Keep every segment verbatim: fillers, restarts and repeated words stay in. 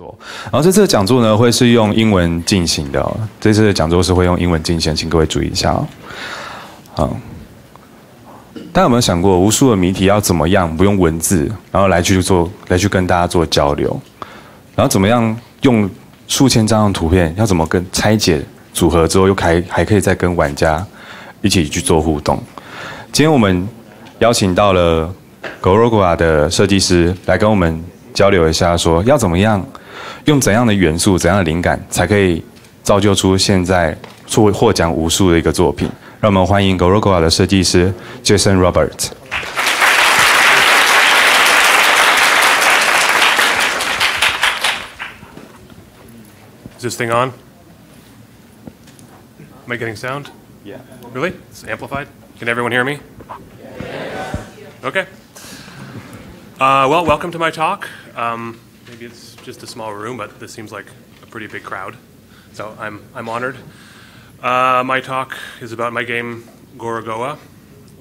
然后这次的讲座呢，会是用英文进行的、哦。这次的讲座是会用英文进行，请各位注意一下哦。好，大家有没有想过，无数的谜题要怎么样不用文字，然后来去做，来去跟大家做交流，然后怎么样用数千张的图片，要怎么跟拆解组合之后，又还还可以再跟玩家一起去做互动。今天我们邀请到了 Gorogoa 的设计师来跟我们交流一下，说要怎么样。 用怎样的元素、怎样的灵感，才可以造就出现在获获奖无数的一个作品？让我们欢迎 Gorogoa 的设计师 Jason Roberts。Is this thing on? Am I getting sound? Yeah. Really? It's amplified. Can everyone hear me? Okay. Uh, well, welcome to my talk. Um, Maybe it's just a small room, but this seems like a pretty big crowd, so I'm, I'm honored. Uh, my talk is about my game, Gorogoa.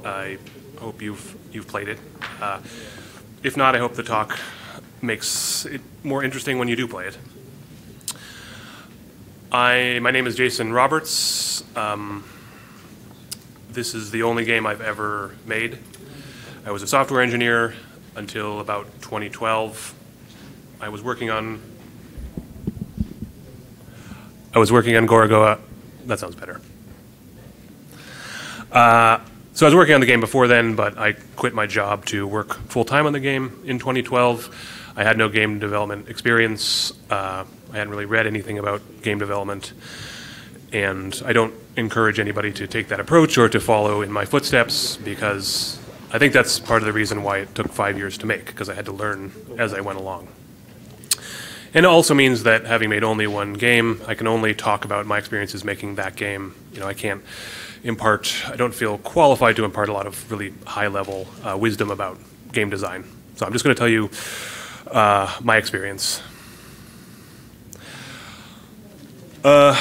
I hope you've, you've played it. Uh, if not, I hope the talk makes it more interesting when you do play it. I, my name is Jason Roberts. Um, this is the only game I've ever made. I was a software engineer until about twenty twelve. I was working on, I was working on Gorogoa, that sounds better. Uh, so I was working on the game before then, but I quit my job to work full-time on the game in twenty twelve. I had no game development experience. Uh, I hadn't really read anything about game development. And I don't encourage anybody to take that approach or to follow in my footsteps, because I think that's part of the reason why it took five years to make, because I had to learn as I went along. And it also means that having made only one game, I can only talk about my experiences making that game. You know, I can't impart, I don't feel qualified to impart a lot of really high-level uh, wisdom about game design. So I'm just going to tell you uh, my experience. Uh,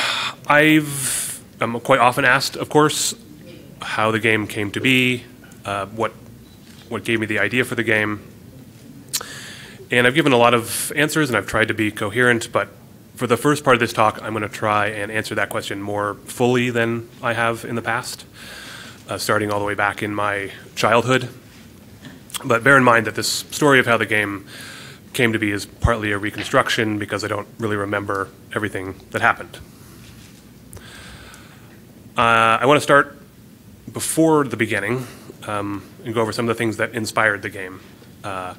I've, I'm quite often asked, of course, how the game came to be, uh, what, what gave me the idea for the game. And I've given a lot of answers, and I've tried to be coherent, but for the first part of this talk, I'm going to try and answer that question more fully than I have in the past, uh, starting all the way back in my childhood. But bear in mind that this story of how the game came to be is partly a reconstruction, because I don't really remember everything that happened. Uh, I want to start before the beginning um, and go over some of the things that inspired the game. Uh,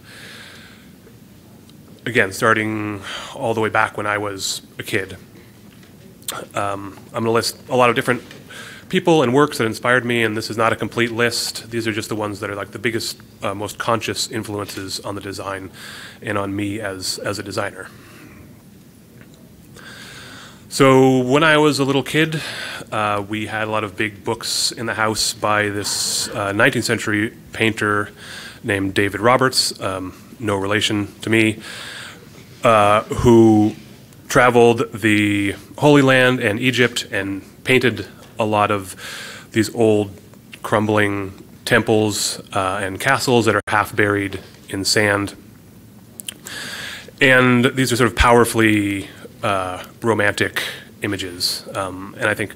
Again, starting all the way back when I was a kid. Um, I'm going to list a lot of different people and works that inspired me, and this is not a complete list. These are just the ones that are like the biggest, uh, most conscious influences on the design and on me as, as a designer. So when I was a little kid, uh, we had a lot of big books in the house by this uh, nineteenth century painter named David Roberts, um, no relation to me. Uh, who traveled the Holy Land and Egypt and painted a lot of these old crumbling temples uh, and castles that are half buried in sand. And these are sort of powerfully uh, romantic images. Um, and I think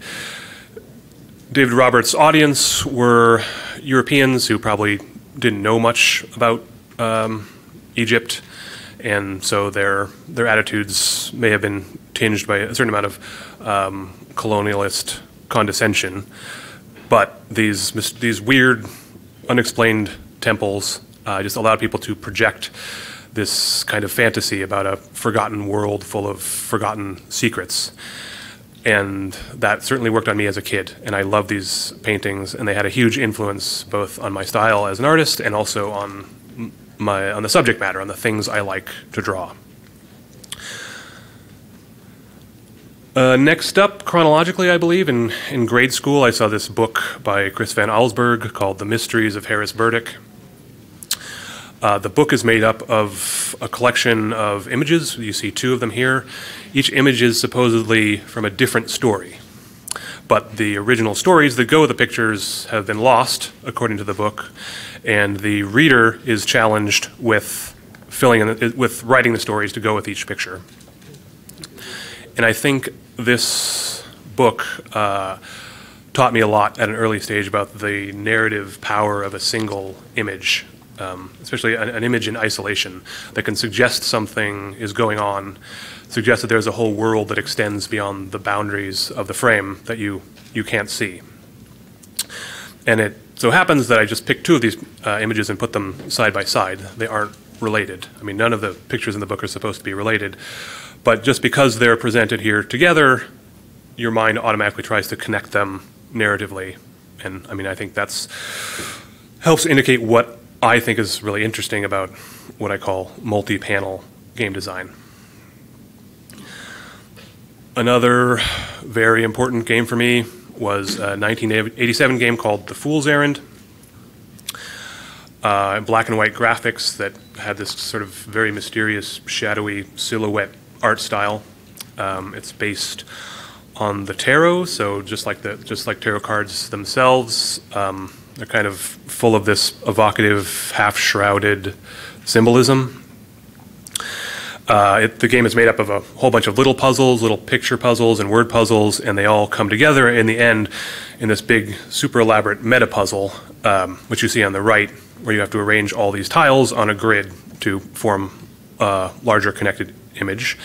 David Roberts' audience were Europeans who probably didn't know much about um, Egypt. And so their their attitudes may have been tinged by a certain amount of um, colonialist condescension, but these these weird, unexplained temples uh, just allowed people to project this kind of fantasy about a forgotten world full of forgotten secrets, and that certainly worked on me as a kid. And I loved these paintings, and they had a huge influence both on my style as an artist and also on. My, on the subject matter, on the things I like to draw. Uh, next up, chronologically, I believe, in, in grade school, I saw this book by Chris Van Allsburg called The Mysteries of Harris Burdick. Uh, the book is made up of a collection of images. You see two of them here. Each image is supposedly from a different story. But the original stories that go with the pictures have been lost, according to the book, and the reader is challenged with filling in, with writing the stories to go with each picture. And I think this book uh, taught me a lot at an early stage about the narrative power of a single image, um, especially an, an image in isolation that can suggest something is going on, suggest that there's a whole world that extends beyond the boundaries of the frame that you, you can't see. And it so happens that I just picked two of these uh, images and put them side by side. They aren't related. I mean, none of the pictures in the book are supposed to be related. But just because they're presented here together, your mind automatically tries to connect them narratively. And I mean, I think that's helps indicate what I think is really interesting about what I call multi-panel game design. Another very important game for me was a nineteen eighty-seven game called The Fool's Errand. Uh, black and white graphics that had this sort of very mysterious, shadowy silhouette art style. Um, it's based on the tarot, so just like the just like tarot cards themselves, um, they're kind of full of this evocative, half-shrouded symbolism. Uh, it, the game is made up of a whole bunch of little puzzles, little picture puzzles and word puzzles, and they all come together in the end in this big, super elaborate meta puzzle, um, which you see on the right, where you have to arrange all these tiles on a grid to form a larger connected image.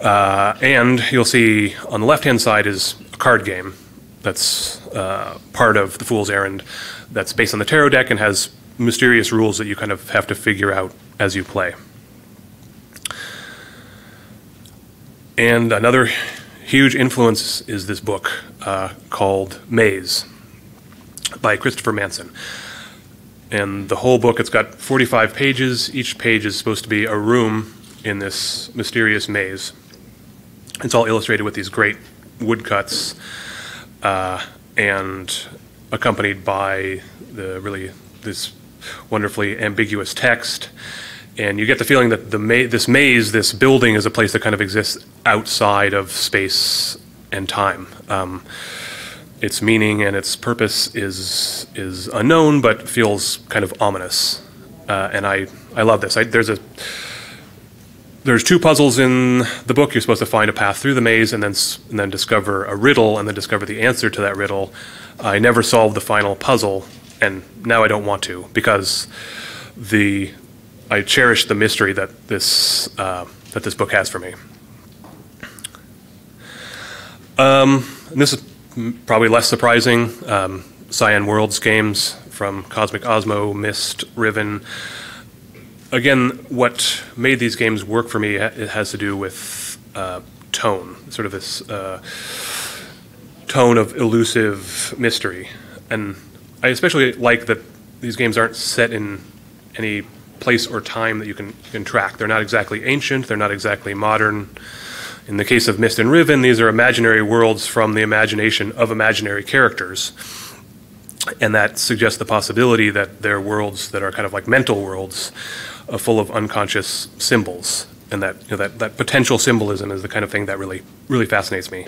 Uh, and you'll see on the left-hand side is a card game that's uh, part of The Fool's Errand that's based on the tarot deck and has mysterious rules that you kind of have to figure out as you play. And another huge influence is this book uh, called Maze by Christopher Manson. And the whole book, it's got forty-five pages. Each page is supposed to be a room in this mysterious maze. It's all illustrated with these great woodcuts uh, and accompanied by the really this wonderfully ambiguous text. And you get the feeling that the ma this maze, this building, is a place that kind of exists outside of space and time. Um, its meaning and its purpose is is unknown, but feels kind of ominous. Uh, and I I love this. I, there's a there's two puzzles in the book. You're supposed to find a path through the maze and then and then discover a riddle and then discover the answer to that riddle. I never solved the final puzzle, and now I don't want to, because the I cherish the mystery that this uh, that this book has for me. Um, and this is probably less surprising. Um, Cyan Worlds games from Cosmic Osmo, Mist, Riven. Again, what made these games work for me, it has to do with uh, tone, sort of this uh, tone of elusive mystery. And I especially like that these games aren't set in any place or time that you can, can track. They're not exactly ancient, they're not exactly modern. In the case of Mist and Riven, these are imaginary worlds from the imagination of imaginary characters. And that suggests the possibility that they're worlds that are kind of like mental worlds, uh, full of unconscious symbols. And that, you know, that, that potential symbolism is the kind of thing that really, really fascinates me.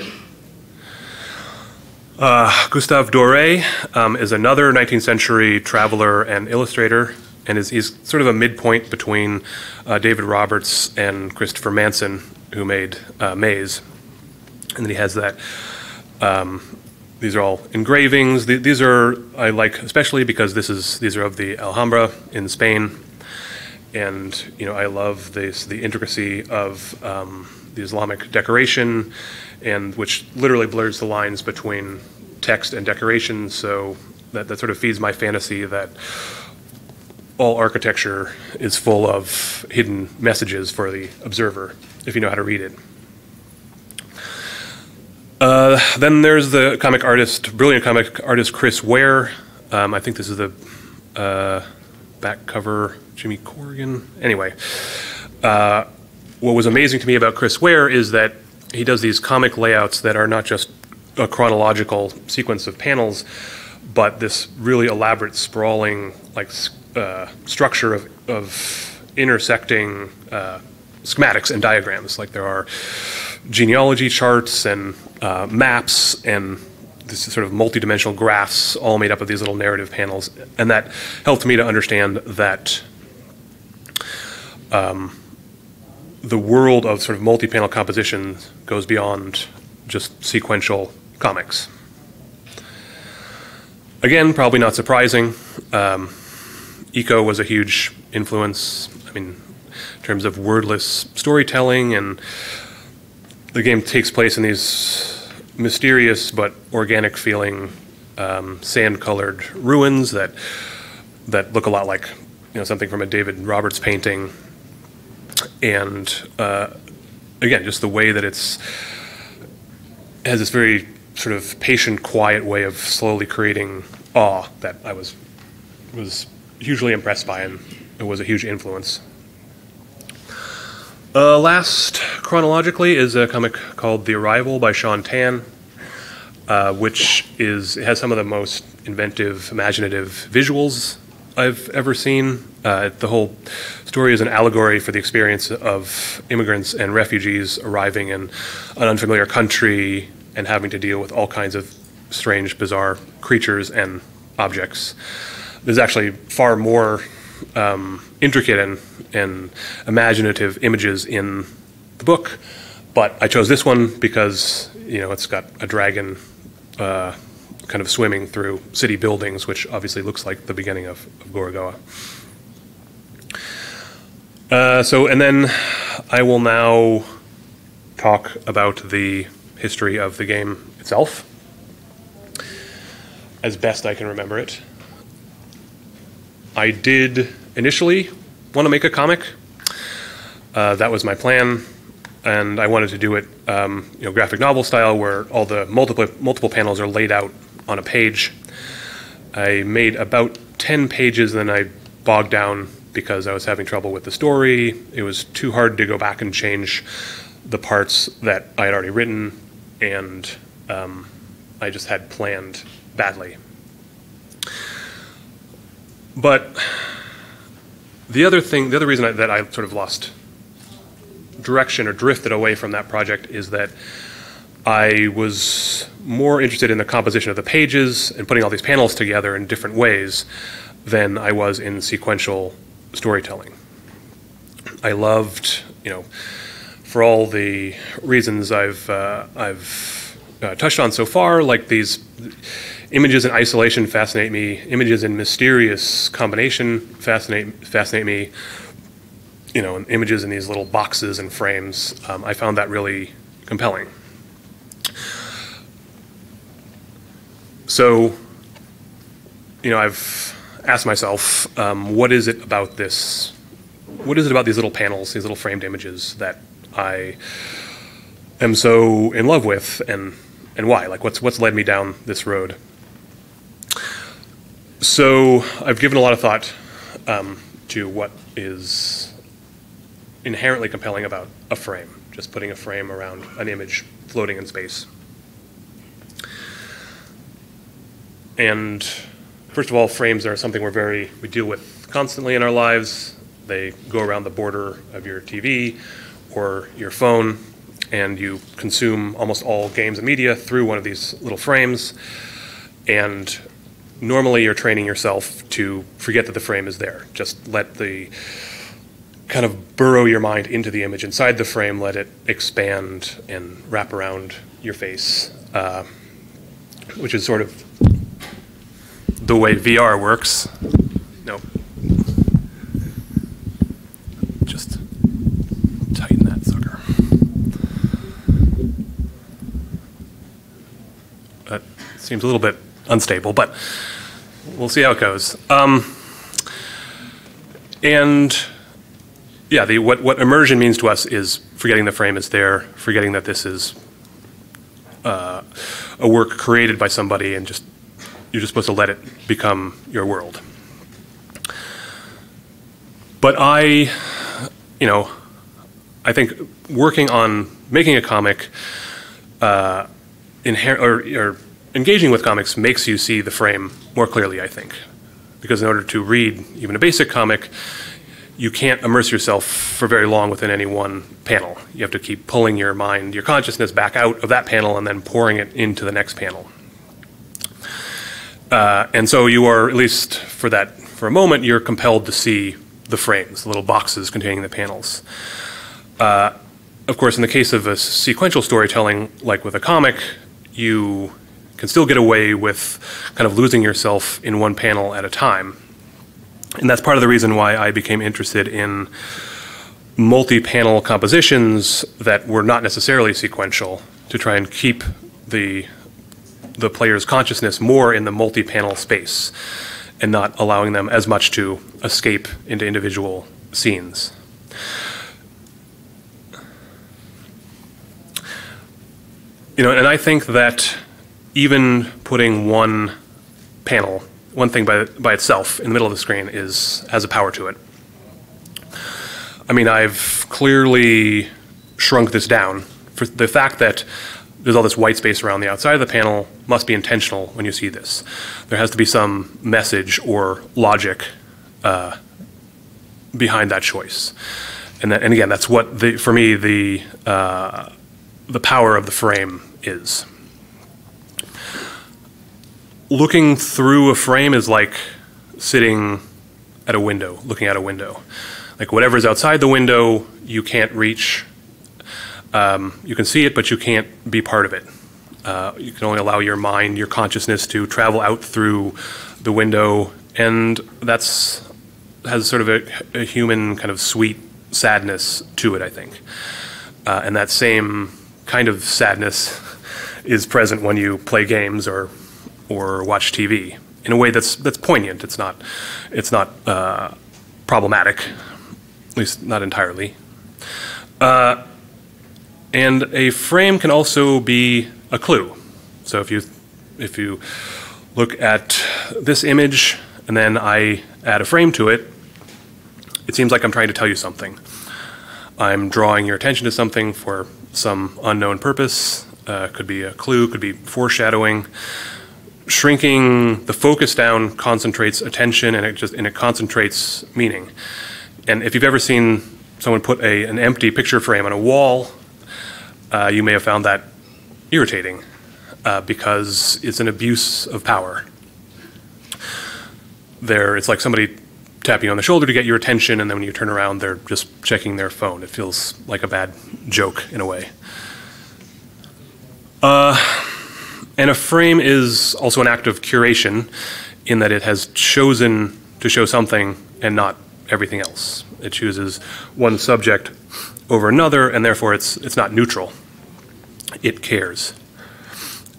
Uh, Gustave Doré um, is another nineteenth century traveler and illustrator. And is, is sort of a midpoint between uh, David Roberts and Christopher Manson, who made uh, Maze. And then he has that. Um, these are all engravings. Th these are I like especially because this is these are of the Alhambra in Spain. And you know I love this the intricacy of um, the Islamic decoration, and which literally blurs the lines between text and decoration. So that that sort of feeds my fantasy that all architecture is full of hidden messages for the observer, if you know how to read it. Uh, then there's the comic artist, brilliant comic artist Chris Ware. Um, I think this is the uh, back cover, Jimmy Corrigan. Anyway, uh, what was amazing to me about Chris Ware is that he does these comic layouts that are not just a chronological sequence of panels, but this really elaborate, sprawling, like, Uh, structure of, of intersecting uh, schematics and diagrams. Like there are genealogy charts and uh, maps and this sort of multidimensional graphs all made up of these little narrative panels. And that helped me to understand that um, the world of sort of multi-panel composition goes beyond just sequential comics. Again, probably not surprising. Um, Eco was a huge influence, I mean, in terms of wordless storytelling, and the game takes place in these mysterious but organic feeling um, sand-colored ruins that that look a lot like, you know, something from a David Roberts painting. And uh, again, just the way that it's has this very sort of patient, quiet way of slowly creating awe that I was was hugely impressed by, and it was a huge influence. Uh, last, chronologically, is a comic called The Arrival by Shaun Tan, uh, which is it has some of the most inventive, imaginative visuals I've ever seen. Uh, the whole story is an allegory for the experience of immigrants and refugees arriving in an unfamiliar country and having to deal with all kinds of strange, bizarre creatures and objects. There's actually far more um, intricate and, and imaginative images in the book, but I chose this one because, you know, it's got a dragon uh, kind of swimming through city buildings, which obviously looks like the beginning of, of Gorogoa. Uh, so, and then I will now talk about the history of the game itself, as best I can remember it. I did initially want to make a comic. Uh, that was my plan, and I wanted to do it, um, you know, graphic novel style, where all the multiple multiple panels are laid out on a page. I made about ten pages, and then I bogged down because I was having trouble with the story. It was too hard to go back and change the parts that I had already written, and um, I just had planned badly. But the other thing, the other reason I, that I sort of lost direction or drifted away from that project is that I was more interested in the composition of the pages and putting all these panels together in different ways than I was in sequential storytelling. I loved, you know, for all the reasons I've uh, I've uh, touched on so far, like these images in isolation fascinate me. Images in mysterious combination fascinate fascinate me. You know, and images in these little boxes and frames. Um, I found that really compelling. So, you know, I've asked myself, um, what is it about this? What is it about these little panels, these little framed images that I am so in love with, and and why? Like, what's what's led me down this road? So I've given a lot of thought um, to what is inherently compelling about a frame, just putting a frame around an image floating in space. And first of all, frames are something we're very we deal with constantly in our lives. They go around the border of your T V or your phone, and you consume almost all games and media through one of these little frames, and normally you're training yourself to forget that the frame is there. Just let the, kind of burrow your mind into the image inside the frame, let it expand and wrap around your face, uh, which is sort of the way V R works. Nope. Seems a little bit unstable, but we'll see how it goes. Um, and yeah, the, what, what immersion means to us is forgetting the frame is there, forgetting that this is uh, a work created by somebody, and just you're just supposed to let it become your world. But I, you know, I think working on making a comic, uh, inher- or, or engaging with comics makes you see the frame more clearly, I think, because in order to read even a basic comic, you can't immerse yourself for very long within any one panel. You have to keep pulling your mind, your consciousness back out of that panel and then pouring it into the next panel. Uh, and so you are, at least for that, for a moment, you're compelled to see the frames, the little boxes containing the panels. Uh, of course, in the case of a sequential storytelling, like with a comic, you can still get away with kind of losing yourself in one panel at a time. And that's part of the reason why I became interested in multi-panel compositions that were not necessarily sequential, to try and keep the, the player's consciousness more in the multi-panel space and not allowing them as much to escape into individual scenes. You know, and I think that even putting one panel, one thing by, by itself in the middle of the screen is, has a power to it. I mean, I've clearly shrunk this down. For the fact that there's all this white space around the outside of the panel must be intentional when you see this. There has to be some message or logic uh, behind that choice. And, that, and again, that's what, the, for me, the, uh, the power of the frame is. Looking through a frame is like sitting at a window, looking out a window. Like whatever's outside the window, you can't reach. Um, you can see it, but you can't be part of it. Uh, you can only allow your mind, your consciousness to travel out through the window, and that's has sort of a, a human kind of sweet sadness to it, I think. Uh, and that same kind of sadness is present when you play games or or watch T V in a way that's that's poignant. It's not it's not uh, problematic. At least not entirely. Uh, and a frame can also be a clue. So if you, if you look at this image and then I add a frame to it, it seems like I'm trying to tell you something. I'm drawing your attention to something for some unknown purpose. Uh, could be a clue, could be foreshadowing. Shrinking the focus down concentrates attention, and it just and it concentrates meaning. And if you've ever seen someone put a, an empty picture frame on a wall, uh, you may have found that irritating uh, because it's an abuse of power. There, it's like somebody tapping you on the shoulder to get your attention, and then when you turn around, they're just checking their phone. It feels like a bad joke in a way. Uh, and a frame is also an act of curation in that it has chosen to show something and not everything else. It chooses one subject over another, and therefore it's it's not neutral. It cares,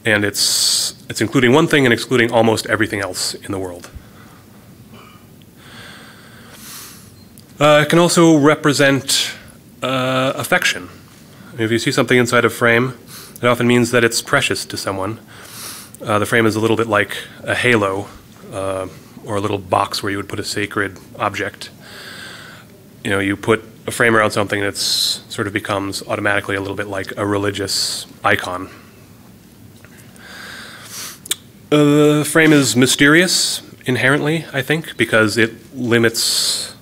and it's it's including one thing and excluding almost everything else in the world. Uh, it can also represent uh, affection. If you see something inside a frame, it often means that it's precious to someone. Uh, the frame is a little bit like a halo, uh, or a little box where you would put a sacred object. You know, you put a frame around something that sort of becomes automatically a little bit like a religious icon. Uh, the frame is mysterious inherently, I think, because it limits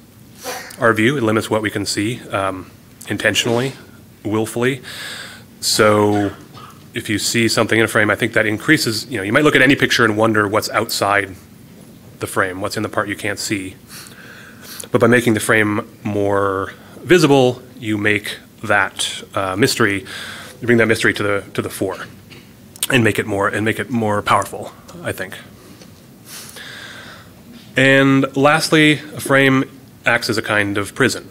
our view. It limits what we can see um, intentionally, willfully. So if you see something in a frame, I think that increases, you know, you might look at any picture and wonder what's outside the frame, what's in the part you can't see. But by making the frame more visible, you make that uh, mystery, you bring that mystery to the to the fore, and make it more and make it more powerful, I think. And lastly, a frame acts as a kind of prison.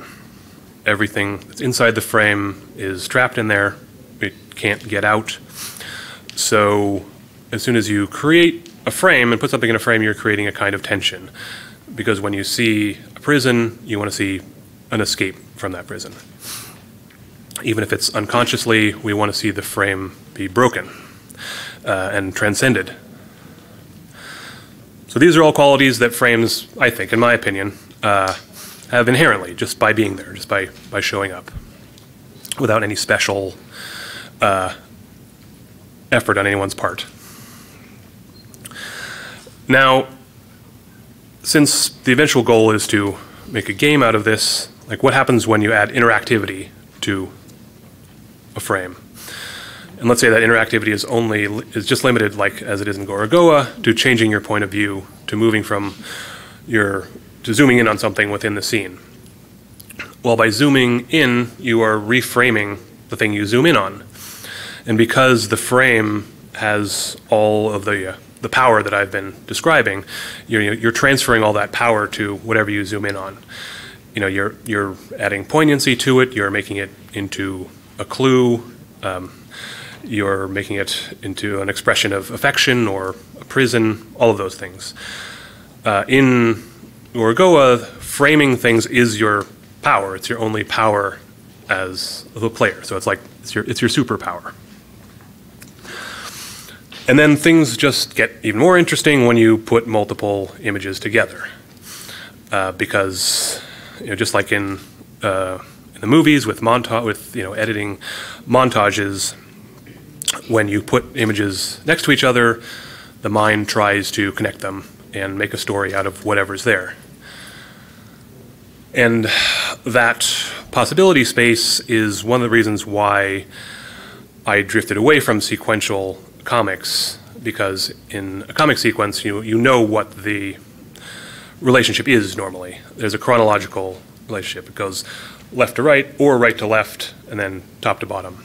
Everything that's inside the frame is trapped in there; it can't get out. So, as soon as you create a frame and put something in a frame, you're creating a kind of tension. Because when you see a prison, you want to see an escape from that prison. Even if it's unconsciously, we want to see the frame be broken uh, and transcended. So these are all qualities that frames, I think, in my opinion, uh, have inherently, just by being there, just by, by showing up, without any special uh, effort on anyone's part. Now, since the eventual goal is to make a game out of this, like what happens when you add interactivity to a frame? And let's say that interactivity is only is just limited, like as it is in Gorogoa, to changing your point of view, to moving from your to zooming in on something within the scene. Well, by zooming in, you are reframing the thing you zoom in on. And because the frame has all of the, uh, the power that I've been describing, you're, you're transferring all that power to whatever you zoom in on. You know, you're, you're adding poignancy to it, you're making it into a clue, um, you're making it into an expression of affection or a prison, all of those things. Uh, in Gorogoa, framing things is your power. It's your only power as the player. So it's like, it's your, it's your superpower. And then things just get even more interesting when you put multiple images together. Uh, because, you know, just like in, uh, in the movies with monta- with, you know, editing montages, when you put images next to each other, the mind tries to connect them and make a story out of whatever's there. And that possibility space is one of the reasons why I drifted away from sequential comics, because in a comic sequence, you, you know what the relationship is normally. There's a chronological relationship. It goes left to right or right to left and then top to bottom.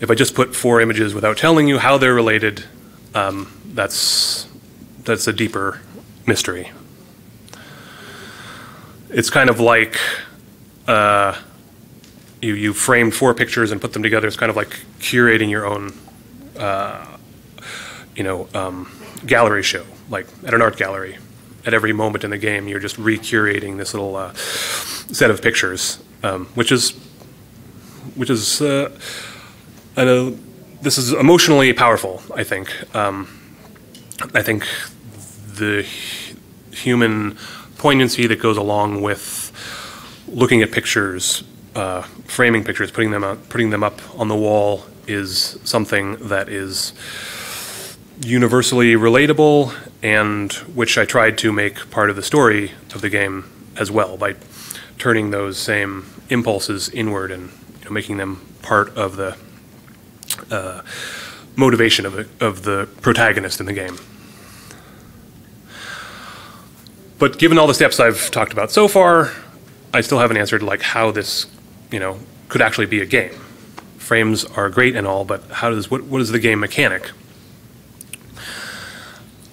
If I just put four images without telling you how they're related, um, that's, that's a deeper mystery. It's kind of like uh, you, you framed four pictures and put them together. It's kind of like curating your own uh, you know, um, gallery show, like at an art gallery. At every moment in the game, you're just recurating this little uh, set of pictures, um, which is, which is uh, I know this is emotionally powerful, I think. Um, I think the human poignancy that goes along with looking at pictures, uh, framing pictures, putting them out, putting them up on the wall is something that is universally relatable, and which I tried to make part of the story of the game as well by turning those same impulses inward and, you know, making them part of the uh, motivation of the, of the protagonist in the game. But given all the steps I've talked about so far, I still haven't answered like how this, you know, could actually be a game. Frames are great and all, but how does what what is the game mechanic?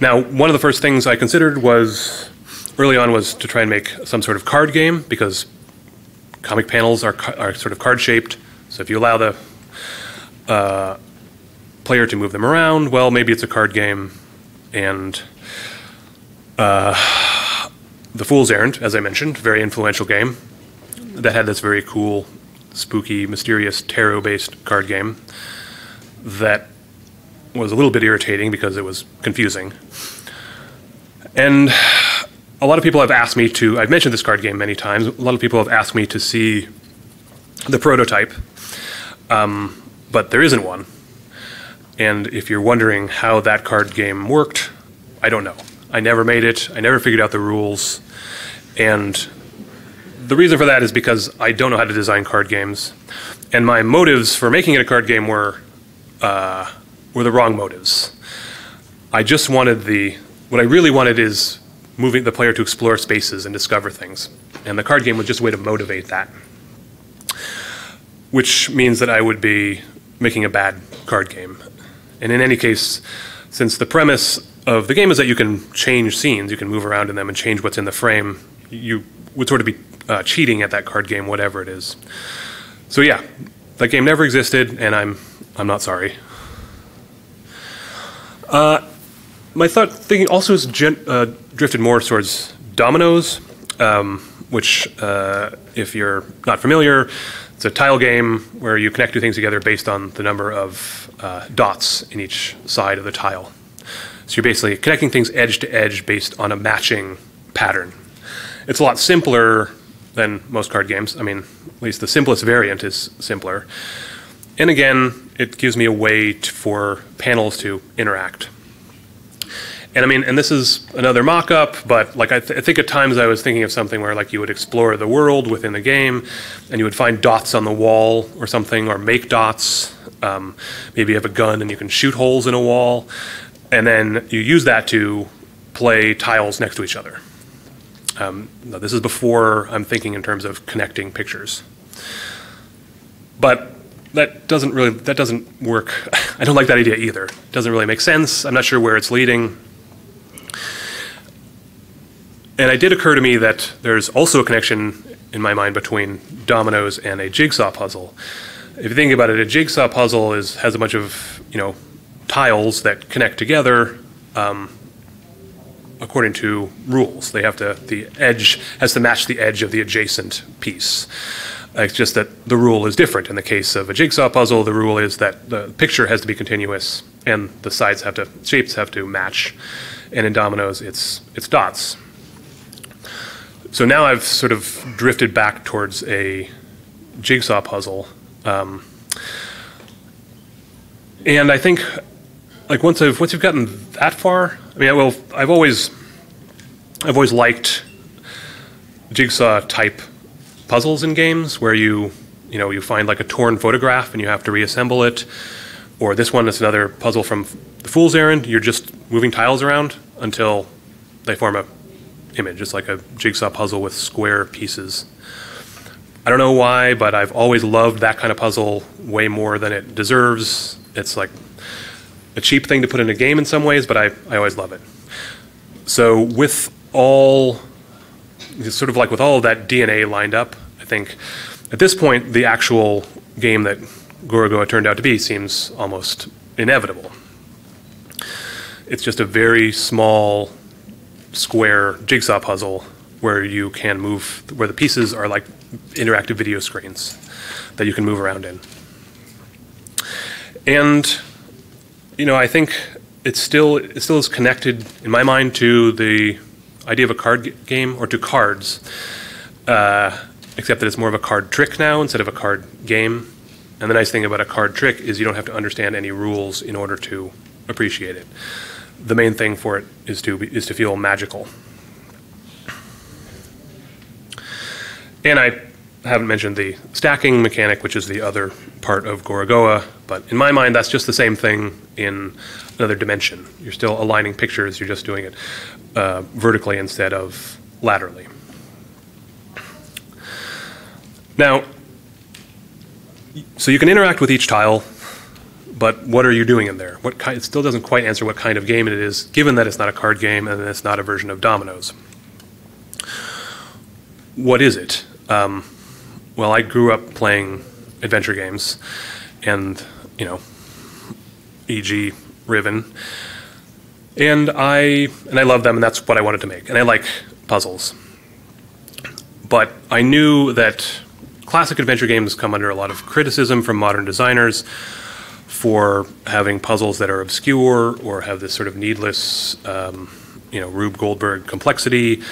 Now, one of the first things I considered was early on was to try and make some sort of card game, because comic panels are are sort of card shaped. So if you allow the uh, player to move them around, well, maybe it's a card game, and. Uh, The Fool's Errand, as I mentioned, very influential game that had this very cool, spooky, mysterious, tarot-based card game that was a little bit irritating because it was confusing. And a lot of people have asked me to, I've mentioned this card game many times, a lot of people have asked me to see the prototype, um, but there isn't one. And if you're wondering how that card game worked, I don't know. I never made it, I never figured out the rules, and the reason for that is because I don't know how to design card games, and my motives for making it a card game were uh, were the wrong motives. I just wanted the, what I really wanted is moving the player to explore spaces and discover things, and the card game was just a way to motivate that, which means that I would be making a bad card game. And in any case, since the premise of the game is that you can change scenes, you can move around in them and change what's in the frame, you would sort of be uh, cheating at that card game, whatever it is. So yeah, that game never existed, and I'm I'm not sorry. Uh, my thought thinking also has uh, drifted more towards dominoes, um, which uh, if you're not familiar, it's a tile game where you connect two things together based on the number of uh, dots in each side of the tile. So you're basically connecting things edge to edge based on a matching pattern. It's a lot simpler than most card games. I mean, at least the simplest variant is simpler. And again, it gives me a way to, for panels to interact. And I mean, and this is another mock-up, but like I, th I think at times I was thinking of something where like you would explore the world within the game, and you would find dots on the wall or something, or make dots. Um, maybe you have a gun and you can shoot holes in a wall. And then you use that to play tiles next to each other. Um, no, this is before I'm thinking in terms of connecting pictures. But that doesn't really, that doesn't work. I don't like that idea either. It doesn't really make sense. I'm not sure where it's leading. And it did occur to me that there's also a connection in my mind between dominoes and a jigsaw puzzle. If you think about it, a jigsaw puzzle is, has a bunch of, you know, tiles that connect together um, according to rules. They have to, the edge has to match the edge of the adjacent piece. It's just that the rule is different. In the case of a jigsaw puzzle, the rule is that the picture has to be continuous and the sides have to, shapes have to match. And in dominoes, it's, it's dots. So now I've sort of drifted back towards a jigsaw puzzle. Um, and I think, like, once I've, once you've gotten that far, I mean, I will, I've always, I've always liked jigsaw type puzzles in games where you, you know, you find like a torn photograph and you have to reassemble it. Or this one is another puzzle from The Fool's Errand. You're just moving tiles around until they form a image. It's like a jigsaw puzzle with square pieces. I don't know why, but I've always loved that kind of puzzle way more than it deserves. It's like a cheap thing to put in a game in some ways, but I, I always love it. So with all, it's sort of like with all of that D N A lined up, I think at this point the actual game that Gorogoa turned out to be seems almost inevitable. It's just a very small square jigsaw puzzle where you can move, where the pieces are like interactive video screens that you can move around in. And, you know, I think it's still, it still is connected in my mind to the idea of a card game, or to cards, uh, except that it's more of a card trick now instead of a card game. And the nice thing about a card trick is you don't have to understand any rules in order to appreciate it. The main thing for it is to be, is to feel magical. And I haven't mentioned the stacking mechanic, which is the other part of Gorogoa, but in my mind that's just the same thing in another dimension. You're still aligning pictures, you're just doing it uh, vertically instead of laterally. Now, so you can interact with each tile, but what are you doing in there? What kind, it still doesn't quite answer what kind of game it is, given that it's not a card game and it's not a version of dominoes. What is it? Um, well, I grew up playing adventure games and, you know, for example Riven. And I, and I love them, and that's what I wanted to make. And I like puzzles. But I knew that classic adventure games come under a lot of criticism from modern designers for having puzzles that are obscure or have this sort of needless, um, you know, Rube Goldberg complexity,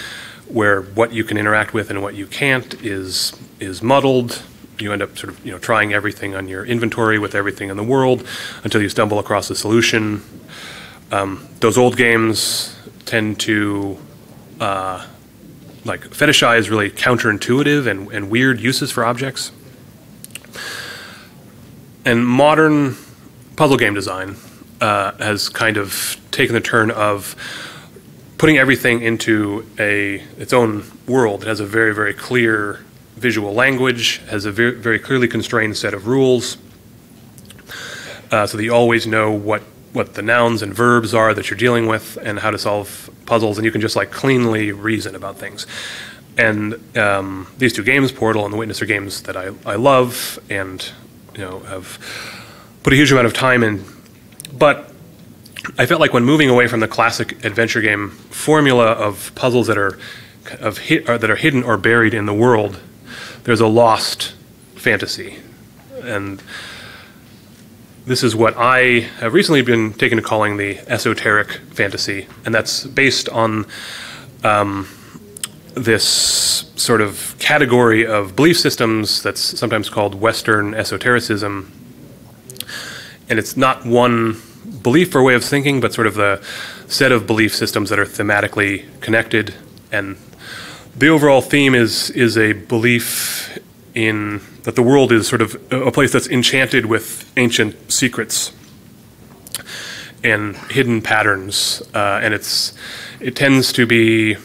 where what you can interact with and what you can't is is muddled. You end up sort of, you know, trying everything on your inventory with everything in the world until you stumble across a solution. Um, those old games tend to uh, like fetishize really counterintuitive and, and weird uses for objects. And modern puzzle game design uh, has kind of taken the turn of putting everything into a its own world. It has a very, very clear visual language, has a very, very clearly constrained set of rules, uh, so that you always know what, what the nouns and verbs are that you're dealing with and how to solve puzzles, and you can just like cleanly reason about things. And um, these two games, Portal and The Witness, are games that I, I love and, you know, have put a huge amount of time in. But I felt like when moving away from the classic adventure game formula of puzzles that are of hit, or that are hidden or buried in the world, there's a lost fantasy. And this is what I have recently been taken to calling the esoteric fantasy, and that's based on um, this sort of category of belief systems that's sometimes called Western esotericism. And it's not one belief or way of thinking, but sort of the set of belief systems that are thematically connected. And the overall theme is is a belief in that the world is sort of a place that's enchanted with ancient secrets and hidden patterns, uh, and it's it tends to be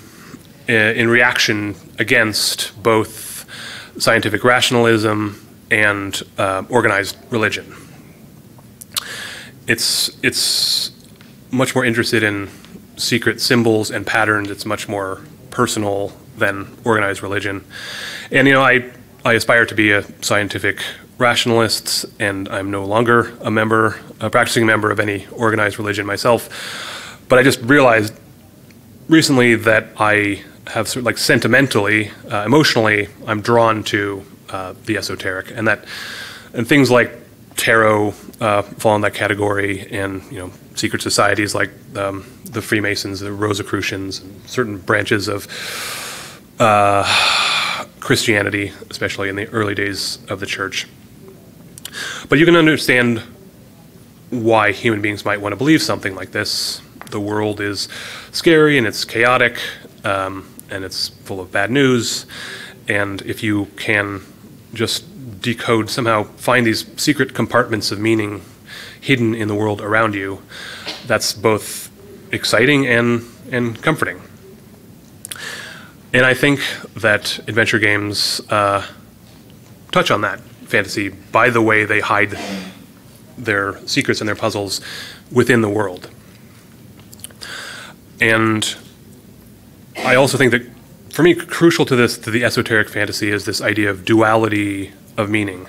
uh, in reaction against both scientific rationalism and uh, organized religion. It's, it's much more interested in secret symbols and patterns. It's much more personal than organized religion. And, you know, I, I aspire to be a scientific rationalist, and I'm no longer a member, a practicing member of any organized religion myself. But I just realized recently that I have sort of like sentimentally, uh, emotionally, I'm drawn to uh, the esoteric, and that, and things like tarot uh, fall in that category, and, you know, secret societies like um, the Freemasons, the Rosicrucians, and certain branches of uh, Christianity, especially in the early days of the church. But you can understand why human beings might want to believe something like this. The world is scary and it's chaotic, um, and it's full of bad news, and if you can just decode, somehow find these secret compartments of meaning hidden in the world around you, that's both exciting and, and comforting. And I think that adventure games uh, touch on that fantasy by the way they hide their secrets and their puzzles within the world. And I also think that, for me, crucial to this, to the esoteric fantasy, is this idea of duality of meaning.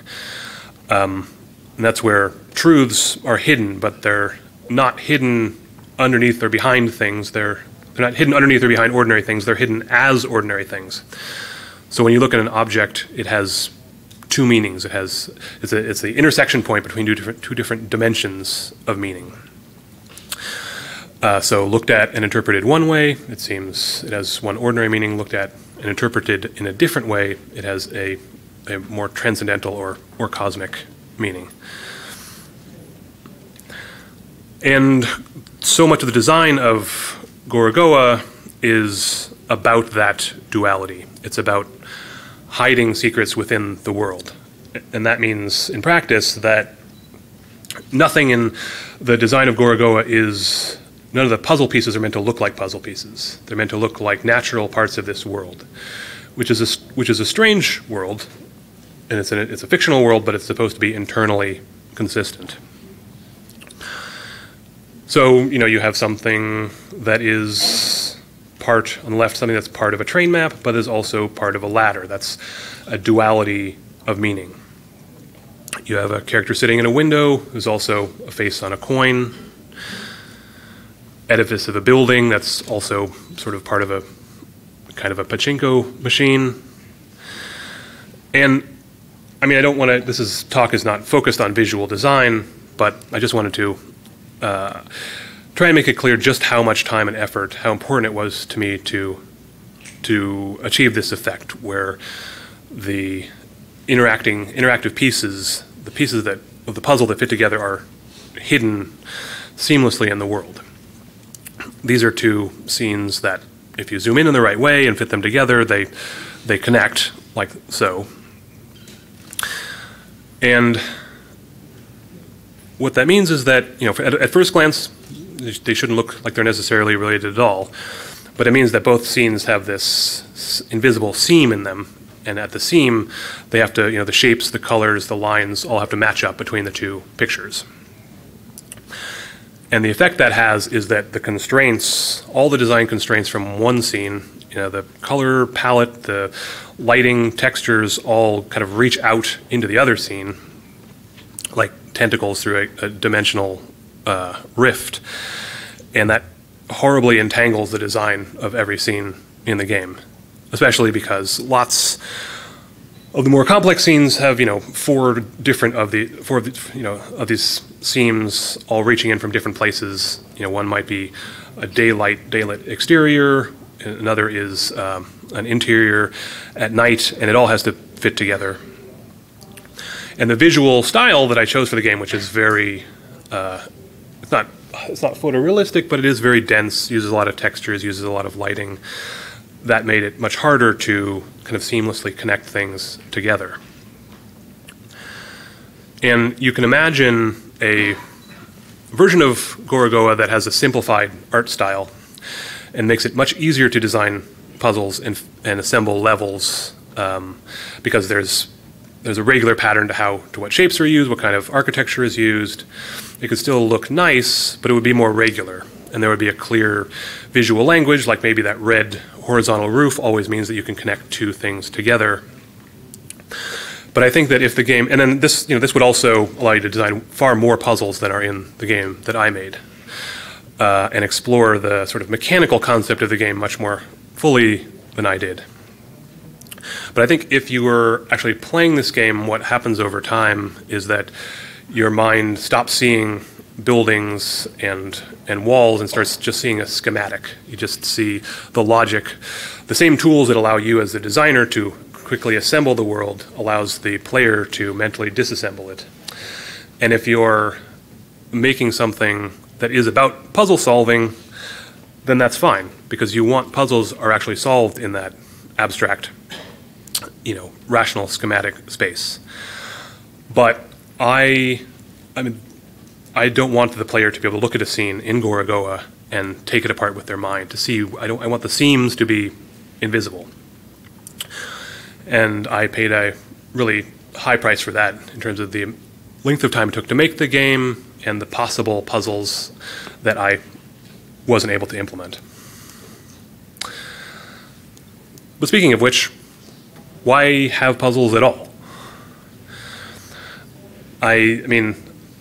Um, and that's where truths are hidden, but they're not hidden underneath or behind things. They're, they're not hidden underneath or behind ordinary things. They're hidden as ordinary things. So when you look at an object, it has two meanings. It has, it's, a, it's the intersection point between two different, two different dimensions of meaning. Uh, so looked at and interpreted one way, it seems it has one ordinary meaning. Looked at and interpreted in a different way, it has a, a more transcendental or, or cosmic meaning. And so much of the design of Gorogoa is about that duality. It's about hiding secrets within the world. And that means, in practice, that nothing in the design of Gorogoa is... none of the puzzle pieces are meant to look like puzzle pieces. They're meant to look like natural parts of this world, which is a, which is a strange world, and it's, an, it's a fictional world, but it's supposed to be internally consistent. So, you know, you have something that is part, on the left, something that's part of a train map, but is also part of a ladder. That's a duality of meaning. You have a character sitting in a window who's also a face on a coin. Edifice of a building that's also sort of part of a kind of a pachinko machine. And I mean, I don't want to, this is, talk is not focused on visual design, but I just wanted to uh, try and make it clear just how much time and effort, how important it was to me to, to achieve this effect where the interacting, interactive pieces, the pieces that, of the puzzle that fit together are hidden seamlessly in the world. These are two scenes that, if you zoom in in the right way and fit them together, they they connect like so. And what that means is that, you know, at, at first glance, they shouldn't look like they're necessarily related at all. But it means that both scenes have this invisible seam in them, and at the seam, they have to, you know, the shapes, the colors, the lines all have to match up between the two pictures. And the effect that has is that the constraints, all the design constraints from one scene, you know, the color palette, the lighting, textures, all kind of reach out into the other scene, like tentacles through a, a dimensional uh, rift. And that horribly entangles the design of every scene in the game, especially because lots of the more complex scenes have, you know, four different of the, four, you know, of these seams all reaching in from different places. You know, one might be a daylight, daylit exterior, another is um, an interior at night, and it all has to fit together. And the visual style that I chose for the game, which is very, uh, it's not, it's not photorealistic, but it is very dense, uses a lot of textures, uses a lot of lighting. That made it much harder to kind of seamlessly connect things together. And you can imagine a version of Gorogoa that has a simplified art style and makes it much easier to design puzzles and, and assemble levels, um, because there's there's a regular pattern to how to what shapes are used, what kind of architecture is used. It could still look nice, but it would be more regular, and there would be a clear visual language, like maybe that red horizontal roof always means that you can connect two things together. But I think that if the game, and then this, you know, this would also allow you to design far more puzzles than are in the game that I made, uh, and explore the sort of mechanical concept of the game much more fully than I did. But I think if you were actually playing this game, what happens over time is that your mind stops seeing buildings and and walls and starts just seeing a schematic. You just see the logic. The same tools that allow you as the designer to quickly assemble the world allows the player to mentally disassemble it. And if you're making something that is about puzzle solving, then that's fine, because you want puzzles are actually solved in that abstract, you know, rational schematic space. But I, I mean, I don't want the player to be able to look at a scene in Gorogoa and take it apart with their mind to see. I don't. I want the seams to be invisible. And I paid a really high price for that in terms of the length of time it took to make the game and the possible puzzles that I wasn't able to implement. But speaking of which, why have puzzles at all? I, I mean,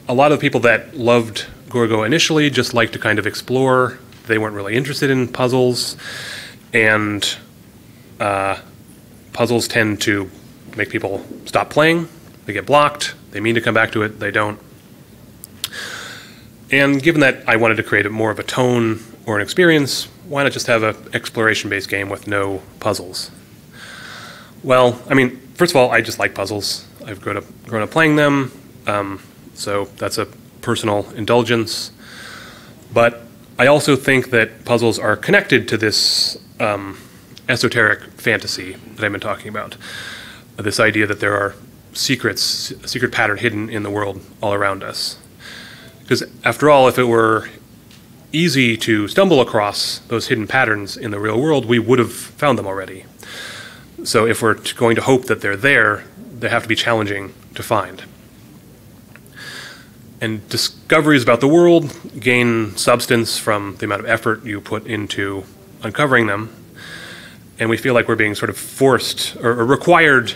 a lot of people that loved Gorogoa initially just liked to kind of explore. They weren't really interested in puzzles, and uh, puzzles tend to make people stop playing. They get blocked. They mean to come back to it. They don't. And given that I wanted to create a more of a tone or an experience, why not just have an exploration-based game with no puzzles? Well, I mean, first of all, I just like puzzles. I've grown up, grown up playing them, um, so that's a personal indulgence. But I also think that puzzles are connected to this um, esoteric fantasy that I've been talking about, this idea that there are secrets, a secret pattern hidden in the world all around us. Because after all, if it were easy to stumble across those hidden patterns in the real world, we would have found them already. So if we're going to hope that they're there, they have to be challenging to find. And discoveries about the world gain substance from the amount of effort you put into uncovering them. And we feel like we're being sort of forced or, or required,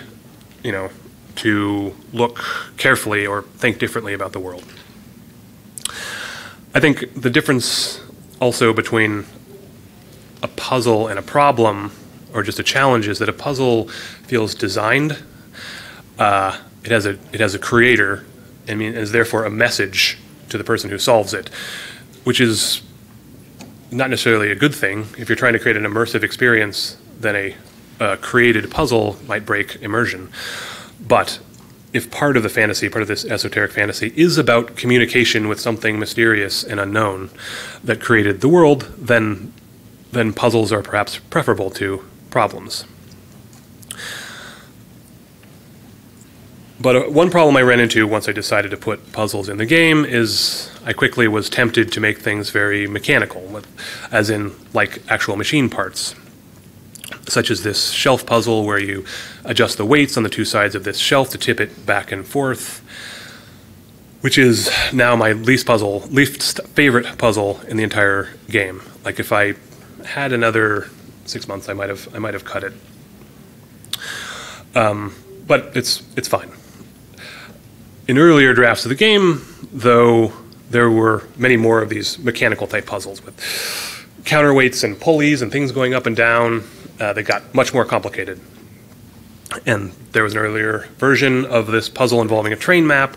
you know, to look carefully or think differently about the world. I think the difference also between a puzzle and a problem, or just a challenge, is that a puzzle feels designed. Uh, it has a it has a creator, and mean, is therefore a message to the person who solves it, which is not necessarily a good thing. If you're trying to create an immersive experience, then a uh, created puzzle might break immersion. But if part of the fantasy, part of this esoteric fantasy, is about communication with something mysterious and unknown that created the world, then then puzzles are perhaps preferable to problems. But one problem I ran into once I decided to put puzzles in the game is I quickly was tempted to make things very mechanical, as in like actual machine parts, such as this shelf puzzle where you adjust the weights on the two sides of this shelf to tip it back and forth, which is now my least puzzle, least favorite puzzle in the entire game. Like if I had another six months, I might have I might have cut it. Um, but it's it's fine. In earlier drafts of the game, though, there were many more of these mechanical type puzzles with counterweights and pulleys and things going up and down. Uh, they got much more complicated. And there was an earlier version of this puzzle involving a train map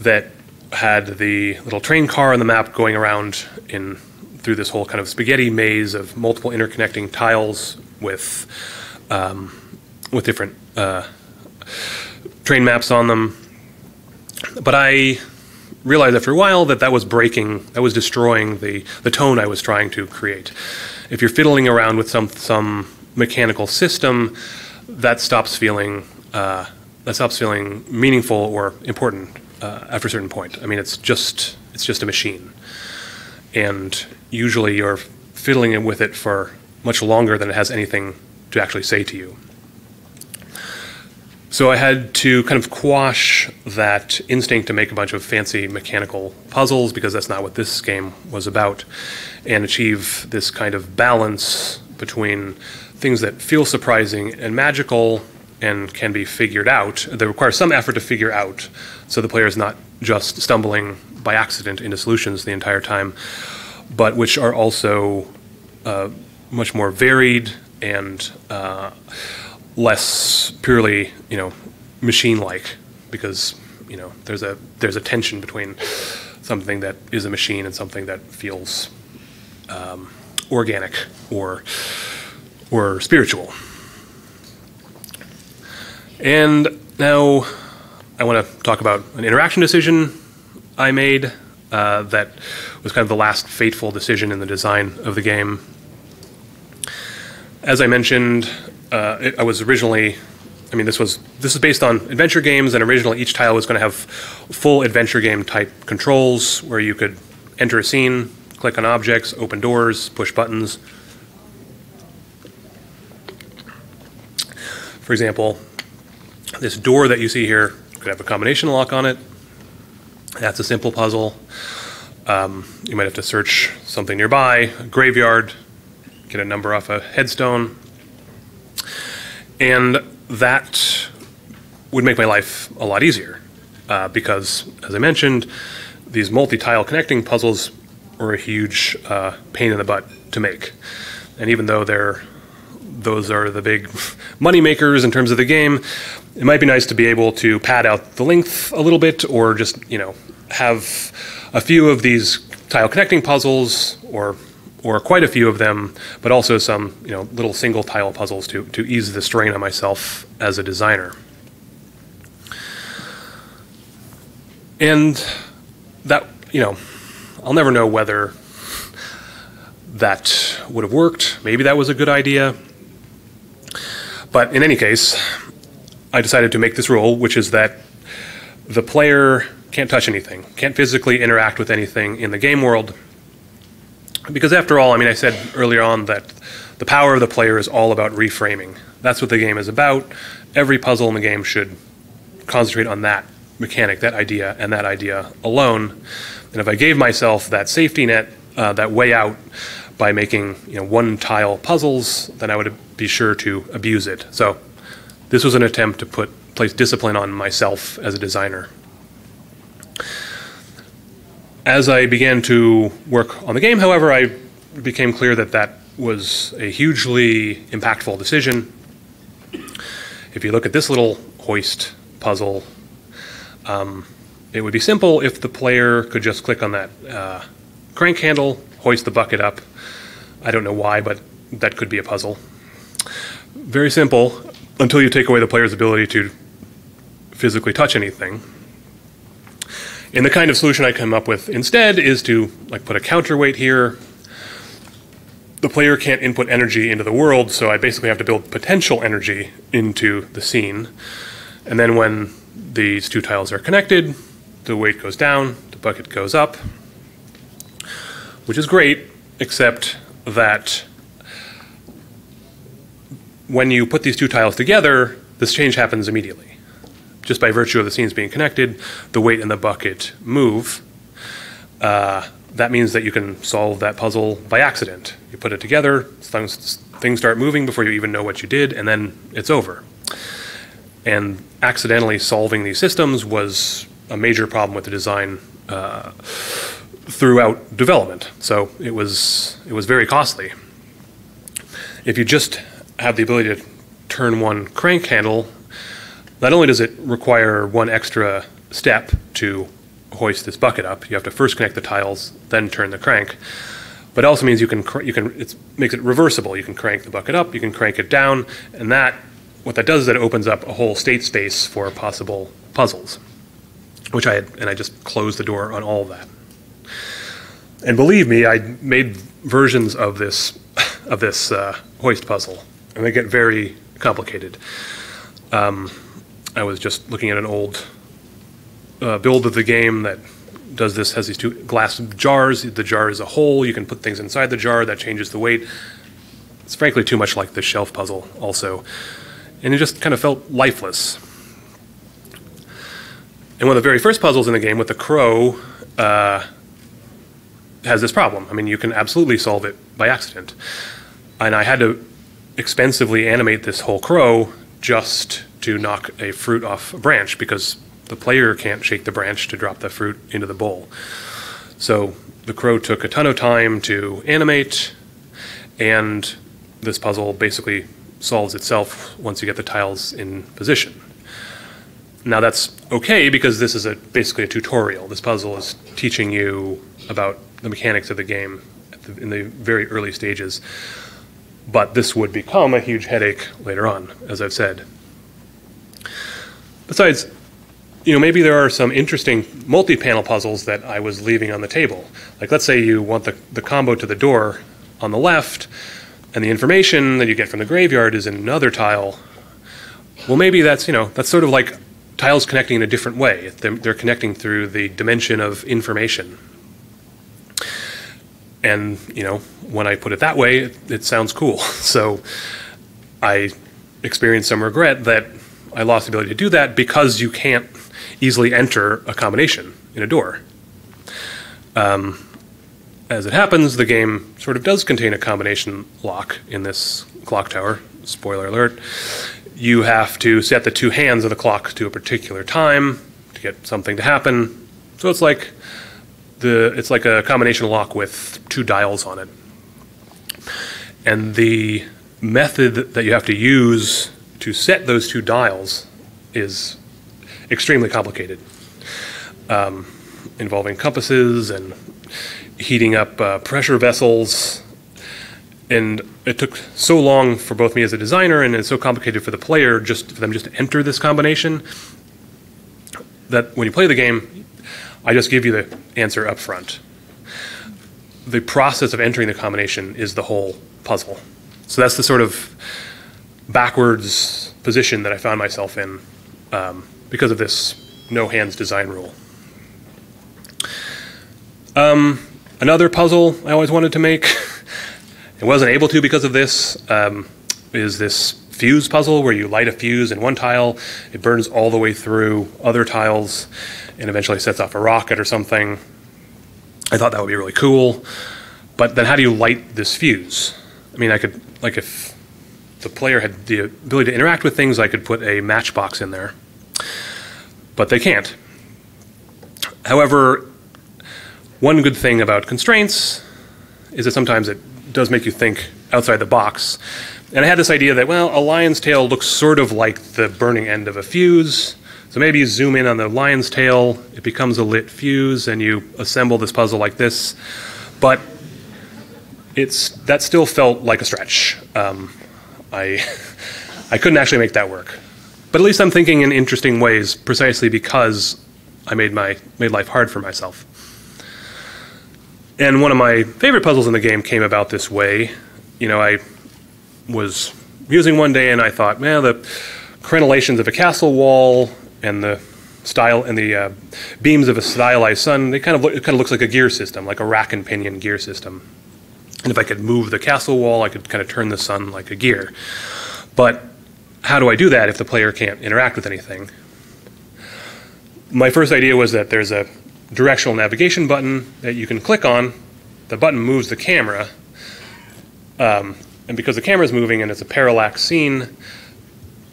that had the little train car on the map going around in through this whole kind of spaghetti maze of multiple interconnecting tiles with um, with different uh, train maps on them. But I realized after a while that that was breaking, that was destroying the, the tone I was trying to create. If you're fiddling around with some some mechanical system, that stops feeling uh, that stops feeling meaningful or important uh, after a certain point. I mean, it's just it's just a machine, and usually you're fiddling with it for much longer than it has anything to actually say to you. So I had to kind of quash that instinct to make a bunch of fancy mechanical puzzles, because that's not what this game was about, and achieve this kind of balance between things that feel surprising and magical and can be figured out. They require some effort to figure out, so the player is not just stumbling by accident into solutions the entire time, but which are also uh, much more varied and uh, less purely, you know, machine-like, because, you know, there's a there's a tension between something that is a machine and something that feels um, organic or or spiritual. And now I want to talk about an interaction decision I made uh, that was kind of the last fateful decision in the design of the game. As I mentioned, Uh, it, I was originally, I mean, this was this is based on adventure games, and originally each tile was going to have full adventure game type controls where you could enter a scene, click on objects, open doors, push buttons. For example, this door that you see here could have a combination lock on it. That's a simple puzzle. Um, you might have to search something nearby, a graveyard, get a number off a headstone. And that would make my life a lot easier uh, because, as I mentioned, these multi-tile connecting puzzles were a huge uh, pain in the butt to make. And even though they're, those are the big money makers in terms of the game, it might be nice to be able to pad out the length a little bit, or just, you know, have a few of these tile connecting puzzles, or or quite a few of them, but also some, you know, little single tile puzzles to, to ease the strain on myself as a designer. And that, you know, I'll never know whether that would have worked. Maybe that was a good idea. But in any case, I decided to make this rule, which is that the player can't touch anything, can't physically interact with anything in the game world. Because after all, I mean, I said earlier on that the power of the player is all about reframing. That's what the game is about. Every puzzle in the game should concentrate on that mechanic, that idea, and that idea alone. And if I gave myself that safety net, uh, that way out, by making, you know, one-tile puzzles, then I would be sure to abuse it. So this was an attempt to put place discipline on myself as a designer. As I began to work on the game, however, I became clear that that was a hugely impactful decision. If you look at this little hoist puzzle, um, it would be simple if the player could just click on that uh, crank handle, hoist the bucket up. I don't know why, but that could be a puzzle. Very simple, until you take away the player's ability to physically touch anything. And the kind of solution I come up with instead is to, like, put a counterweight here. The player can't input energy into the world, so I basically have to build potential energy into the scene. And then when these two tiles are connected, the weight goes down, the bucket goes up, which is great, except that when you put these two tiles together, this change happens immediately. Just by virtue of the scenes being connected, the weight and the bucket move. Uh, that means that you can solve that puzzle by accident. You put it together, things, things start moving before you even know what you did, and then it's over. And accidentally solving these systems was a major problem with the design uh, throughout development. So it was, it was very costly. If you just have the ability to turn one crank handle, not only does it require one extra step to hoist this bucket up, you have to first connect the tiles, then turn the crank, but it also means you can, you can, it makes it reversible. You can crank the bucket up, you can crank it down, and that, what that does is that it opens up a whole state space for possible puzzles, which I had, and I just closed the door on all of that. And believe me, I made versions of this, of this uh, hoist puzzle, and they get very complicated. Um, I was just looking at an old uh, build of the game that does this, has these two glass jars. The jar is a hole. You can put things inside the jar. That changes the weight. It's frankly too much like the shelf puzzle also. And it just kind of felt lifeless. And one of the very first puzzles in the game with the crow uh, has this problem. I mean, you can absolutely solve it by accident. And I had to expensively animate this whole crow just to knock a fruit off a branch, because the player can't shake the branch to drop the fruit into the bowl. So the crow took a ton of time to animate, and this puzzle basically solves itself once you get the tiles in position. Now that's okay, because this is a, basically a tutorial. This puzzle is teaching you about the mechanics of the game at the, in the very early stages. But this would become a huge headache later on, as I've said. Besides, you know, maybe there are some interesting multi-panel puzzles that I was leaving on the table. Like, let's say you want the, the combo to the door on the left, and the information that you get from the graveyard is in another tile. Well, maybe that's, you know, that's sort of like tiles connecting in a different way. They're, they're connecting through the dimension of information. And, you know, when I put it that way, it, it sounds cool. So I experienced some regret that I lost the ability to do that, because you can't easily enter a combination in a door. Um, as it happens, the game sort of does contain a combination lock in this clock tower. Spoiler alert. You have to set the two hands of the clock to a particular time to get something to happen. So it's like the, it's like a combination lock with two dials on it. And the method that you have to use to set those two dials is extremely complicated, um, involving compasses and heating up uh, pressure vessels. And it took so long for both me as a designer, and it's so complicated for the player, just for them just to enter this combination, that when you play the game, I just give you the answer up front. The process of entering the combination is the whole puzzle. So that's the sort of backwards position that I found myself in um, because of this no hands design rule. Um, another puzzle I always wanted to make, and wasn't able to because of this, um, is this fuse puzzle where you light a fuse in one tile, it burns all the way through other tiles, and eventually sets off a rocket or something. I thought that would be really cool, but then how do you light this fuse? I mean, I could, like, if the player had the ability to interact with things, I could put a matchbox in there, but they can't. However, one good thing about constraints is that sometimes it does make you think outside the box. And I had this idea that, well, a lion's tail looks sort of like the burning end of a fuse, so maybe you zoom in on the lion's tail, it becomes a lit fuse, and you assemble this puzzle like this, but it's, that still felt like a stretch. Um, I, I couldn't actually make that work. But at least I'm thinking in interesting ways, precisely because I made, my, made life hard for myself. And one of my favorite puzzles in the game came about this way. You know, I was musing one day, and I thought, man, the crenellations of a castle wall and the style and the uh, beams of a stylized sun, they kind of look, it kind of looks like a gear system, like a rack and pinion gear system. And if I could move the castle wall, I could kind of turn the sun like a gear. But how do I do that if the player can't interact with anything? My first idea was that there's a directional navigation button that you can click on. The button moves the camera. Um, and because the camera's moving and it's a parallax scene,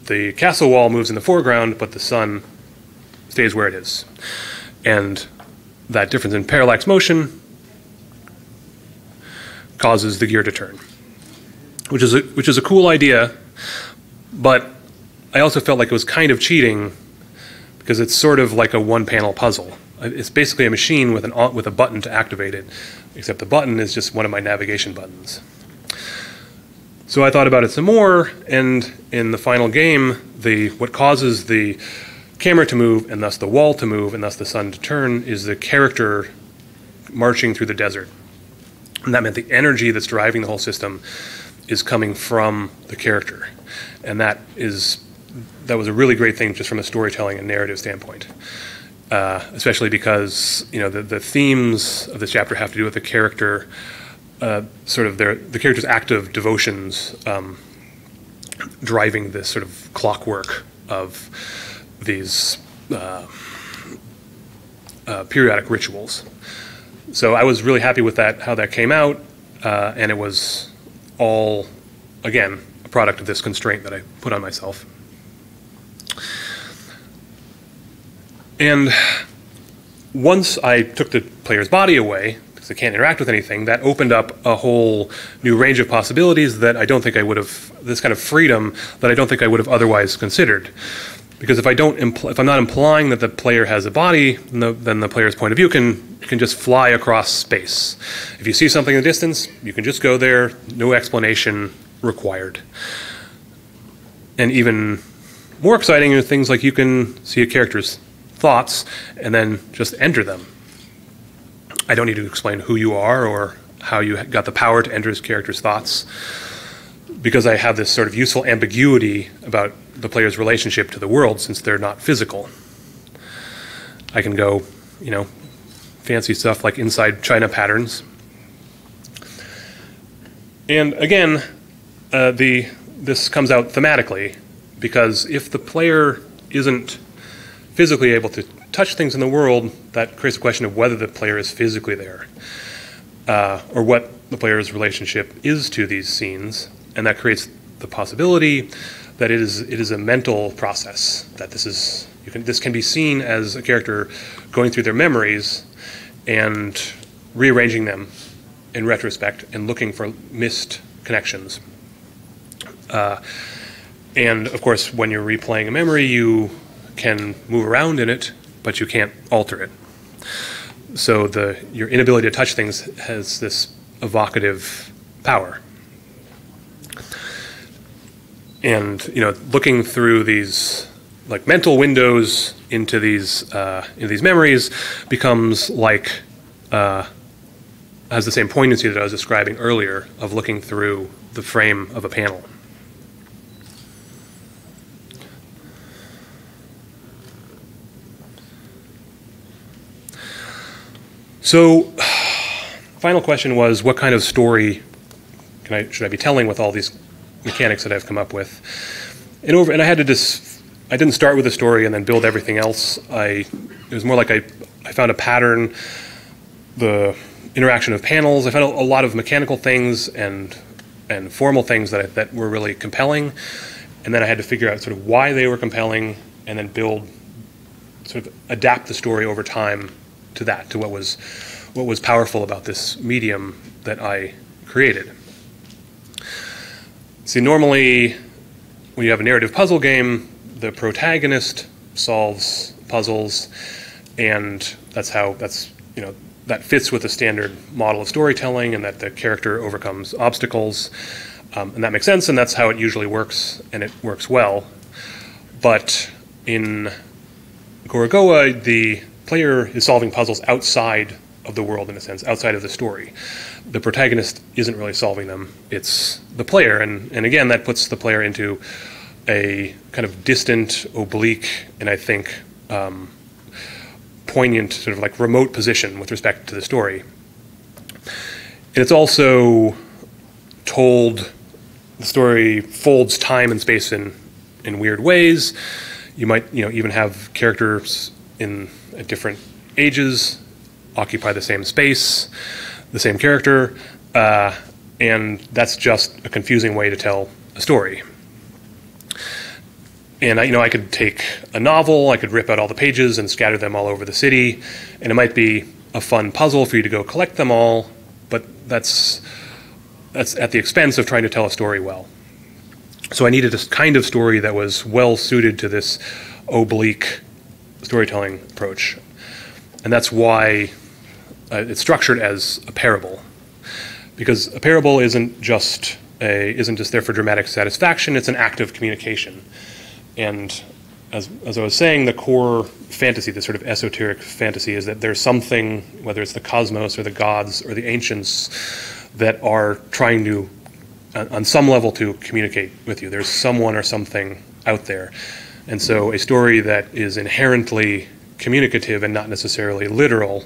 the castle wall moves in the foreground, but the sun stays where it is. And that difference in parallax motion causes the gear to turn, which is a, which is a cool idea, but I also felt like it was kind of cheating, because it's sort of like a one-panel puzzle. It's basically a machine with an with a button to activate it, except the button is just one of my navigation buttons. So I thought about it some more, and in the final game, the what causes the camera to move and thus the wall to move and thus the sun to turn is the character marching through the desert. And that meant the energy that's driving the whole system is coming from the character. And that is, that was a really great thing just from a storytelling and narrative standpoint. Uh, especially because, you know, the, the themes of this chapter have to do with the character uh, sort of their the characters' active devotions um, driving this sort of clockwork of these uh, uh, periodic rituals. So I was really happy with that, how that came out, uh, and it was all, again, a product of this constraint that I put on myself. And once I took the player's body away, because they can't interact with anything, that opened up a whole new range of possibilities that I don't think I would have, this kind of freedom that I don't think I would have otherwise considered. Because if I don't, impl if I'm not implying that the player has a body, no, then the player's point of view can can just fly across space. If you see something in the distance, you can just go there, no explanation required. And even more exciting are things like you can see a character's thoughts and then just enter them. I don't need to explain who you are or how you got the power to enter his character's thoughts, because I have this sort of useful ambiguity about the player's relationship to the world since they're not physical. I can go, you know, fancy stuff like inside China patterns. And again, uh, the this comes out thematically, because if the player isn't physically able to touch things in the world, that creates a question of whether the player is physically there, uh, or what the player's relationship is to these scenes, and that creates the possibility that it is it is a mental process, that this is you can this can be seen as a character going through their memories and rearranging them in retrospect and looking for missed connections. Uh, and of course, when you're replaying a memory, you can move around in it, but you can't alter it. So the your inability to touch things has this evocative power. And you know, looking through these like mental windows into these uh, into these memories becomes like uh, has the same poignancy that I was describing earlier of looking through the frame of a panel. So, final question was, what kind of story can I, should I be telling with all these mechanics that I've come up with? And over, and I had to just, I didn't start with a story and then build everything else. I, it was more like I, I found a pattern, the interaction of panels. I found a, a lot of mechanical things and and formal things that I, that were really compelling, and then I had to figure out sort of why they were compelling, and then build, sort of adapt the story over time to that, to what was, what was powerful about this medium that I created. See, normally when you have a narrative puzzle game, the protagonist solves puzzles, and that's how, that's, you know, that fits with the standard model of storytelling, and that the character overcomes obstacles, um, and that makes sense, and that's how it usually works, and it works well. But in Gorogoa, the player is solving puzzles outside of the world, in a sense, outside of the story. The protagonist isn't really solving them, it's the player, and, and again, that puts the player into a kind of distant, oblique, and I think um, poignant, sort of like remote position with respect to the story. And it's also told, the story folds time and space in, in weird ways. You might, you know, even have characters in at different ages occupy the same space, the same character, uh, and that's just a confusing way to tell a story. And I, you know, I could take a novel, I could rip out all the pages and scatter them all over the city, and it might be a fun puzzle for you to go collect them all, but that's that's at the expense of trying to tell a story well. So I needed a kind of story that was well suited to this oblique storytelling approach, and that's why uh, it's structured as a parable, because a parable isn't just a isn't just there for dramatic satisfaction. It's an act of communication, and as as I was saying, the core fantasy, the sort of esoteric fantasy, is that there's something, whether it's the cosmos or the gods or the ancients, that are trying to, uh, on some level, to communicate with you. There's someone or something out there. And so a story that is inherently communicative and not necessarily literal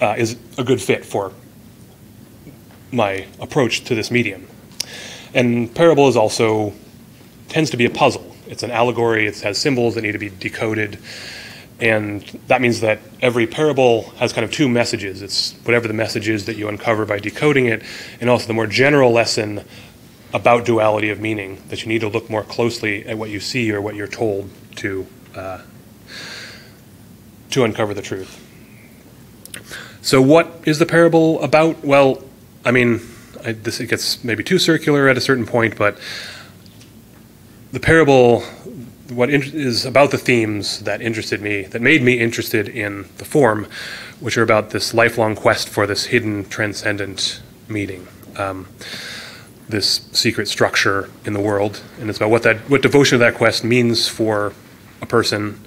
uh, is a good fit for my approach to this medium. And parable is also, tends to be a puzzle. It's an allegory, it has symbols that need to be decoded. And that means that every parable has kind of two messages. It's whatever the message is that you uncover by decoding it, and also the more general lesson about duality of meaning, that you need to look more closely at what you see or what you're told to, uh, to uncover the truth. So what is the parable about? Well, I mean, I, this, it gets maybe too circular at a certain point, but the parable, what is about the themes that interested me, that made me interested in the form, which are about this lifelong quest for this hidden transcendent meaning, um, this secret structure in the world, and it's about what that, what devotion to that quest means for a person,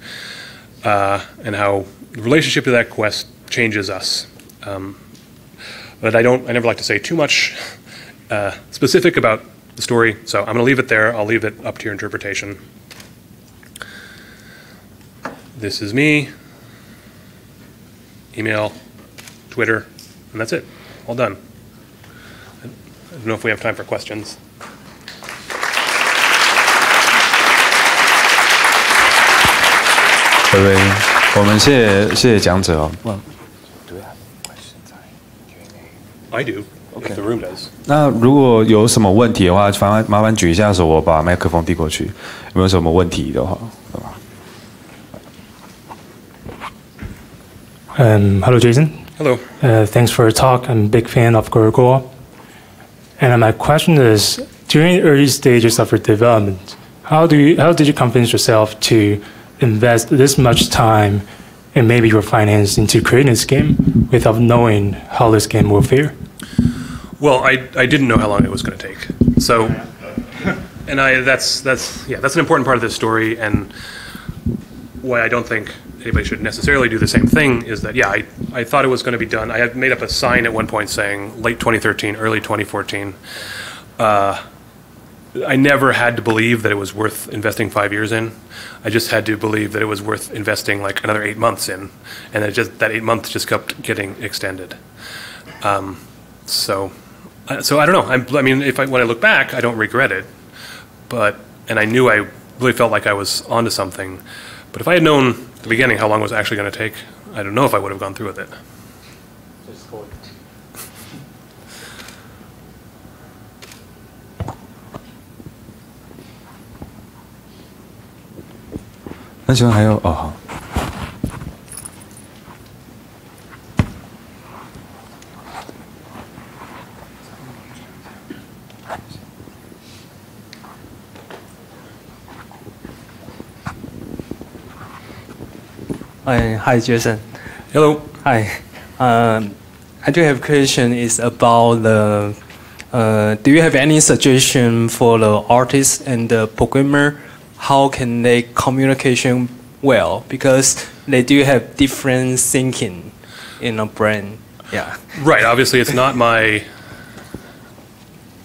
uh, and how the relationship to that quest changes us. Um, but I don't, I never like to say too much uh, specific about the story, so I'm going to leave it there. I'll leave it up to your interpretation. This is me, email, Twitter, and that's it. All done. I don't know if we have time for questions. I do. Okay. If the room does. 那如果有什么问题的话，麻麻烦举一下手，我把麦克风递过去。有没有什么问题的话？ Um, hello, Jason. Hello. Uh, thanks for your talk. I'm a big fan of Gorogoa. And my question is, during early stages of your development, how, do you, how did you convince yourself to invest this much time and maybe your finance into creating this game without knowing how this game will fare? Well, I, I didn't know how long it was going to take. So, and I, that's, that's, yeah, that's an important part of this story, and why I don't think anybody should necessarily do the same thing is that, yeah, I, I thought it was going to be done. I had made up a sign at one point saying late twenty thirteen, early twenty fourteen. Uh, I never had to believe that it was worth investing five years in. I just had to believe that it was worth investing like another eight months in. And it just, that eight months just kept getting extended. Um, so, so I don't know. I'm, I mean, if I, when I look back, I don't regret it. But, and I knew I really felt like I was onto something. But if I had known at the beginning how long it was actually going to take, I don't know if I would have gone through with it. Just hold it. Oh, Uh, hi, Jason. Hello. Hi. Um, I do have a question. It's about the. Uh, do you have any suggestion for the artist and the programmer? How can they communication well? Because they do have different thinking in a brain. Yeah. Right. Obviously, it's not my.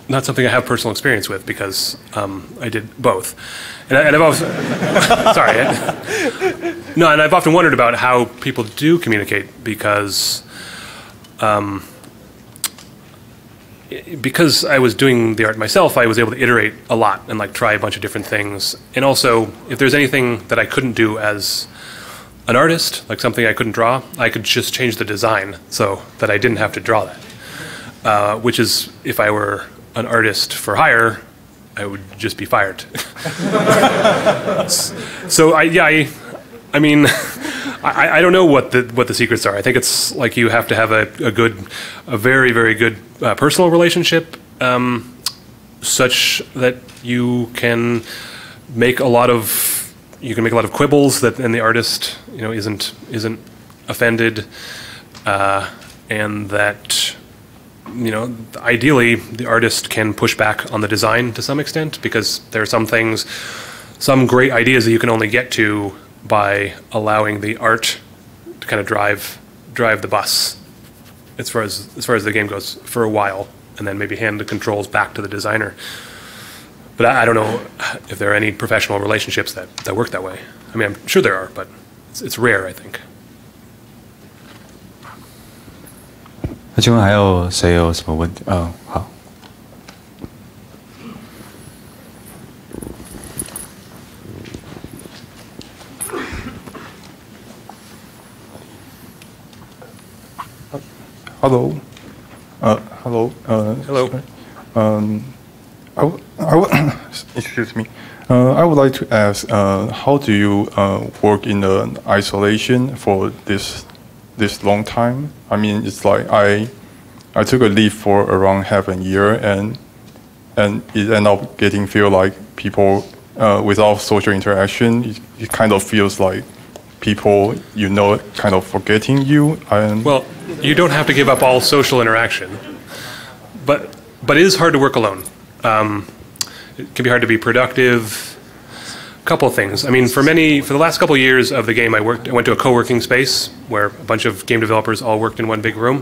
Not something I have personal experience with because um, I did both, and, I, and I've always sorry. I, No, and I've often wondered about how people do communicate because, um, because I was doing the art myself, I was able to iterate a lot and like try a bunch of different things. And also, if there's anything that I couldn't do as an artist, like something I couldn't draw, I could just change the design so that I didn't have to draw that. Uh, which is, if I were an artist for hire, I would just be fired. So I, yeah, I. I mean, I, I don't know what the what the secrets are. I think it's like you have to have a, a good, a very very good uh, personal relationship, um, such that you can make a lot of you can make a lot of quibbles that and the artist you know isn't isn't offended, uh, and that you know ideally the artist can push back on the design to some extent because there are some things, some great ideas that you can only get to by allowing the art to kind of drive drive the bus as far as as far as the game goes for a while, and then maybe hand the controls back to the designer. But I, I don't know if there are any professional relationships that that work that way. I mean, I'm sure there are, but it's, it's rare, I think. 那请问还有谁有什么问题？嗯，好。Hello. Uh, hello. Uh, hello. Um, I w I w excuse me. Uh, I would like to ask, uh, how do you uh, work in an isolation for this this long time? I mean, it's like I I took a leave for around half a year, and and it ended up getting feel like people uh, without social interaction. It, it kind of feels like people you know kind of forgetting you. And well, you don't have to give up all social interaction, but but it is hard to work alone. Um, it can be hard to be productive. A couple of things. I mean, for many, for the last couple of years of the game, I worked. I went to a co-working space where a bunch of game developers all worked in one big room.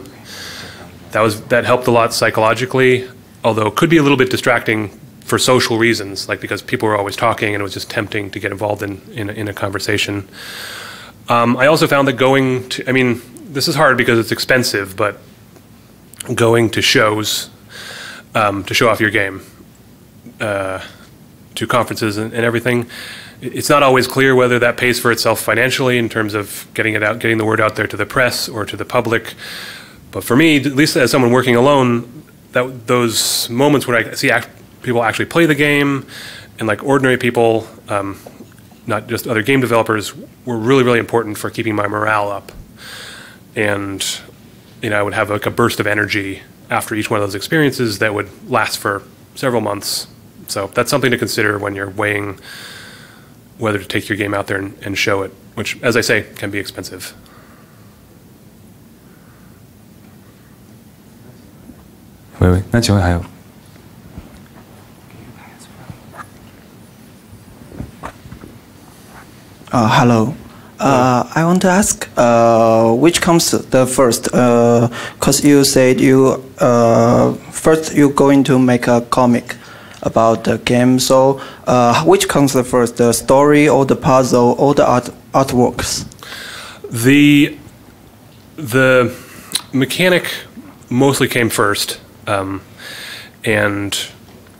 That was that helped a lot psychologically, although could be a little bit distracting for social reasons, like because people were always talking and it was just tempting to get involved in in, in a conversation. Um, I also found that going to, I mean, this is hard because it's expensive, but going to shows um, to show off your game, uh, to conferences and, and everything, it's not always clear whether that pays for itself financially in terms of getting it out, getting the word out there to the press or to the public. But for me, at least as someone working alone, that those moments when I see act, people actually play the game and like ordinary people, um, not just other game developers, were really, really important for keeping my morale up. And, you know, I would have like a burst of energy after each one of those experiences that would last for several months. So that's something to consider when you're weighing whether to take your game out there and, and show it, which, as I say, can be expensive. Wait, wait, that's your idea. Uh, hello. Uh, I want to ask uh, which comes the first? Because uh, you said you uh, first you're going to make a comic about the game. So uh, which comes the first? The story or the puzzle or the art artworks? The the mechanic mostly came first. Um, and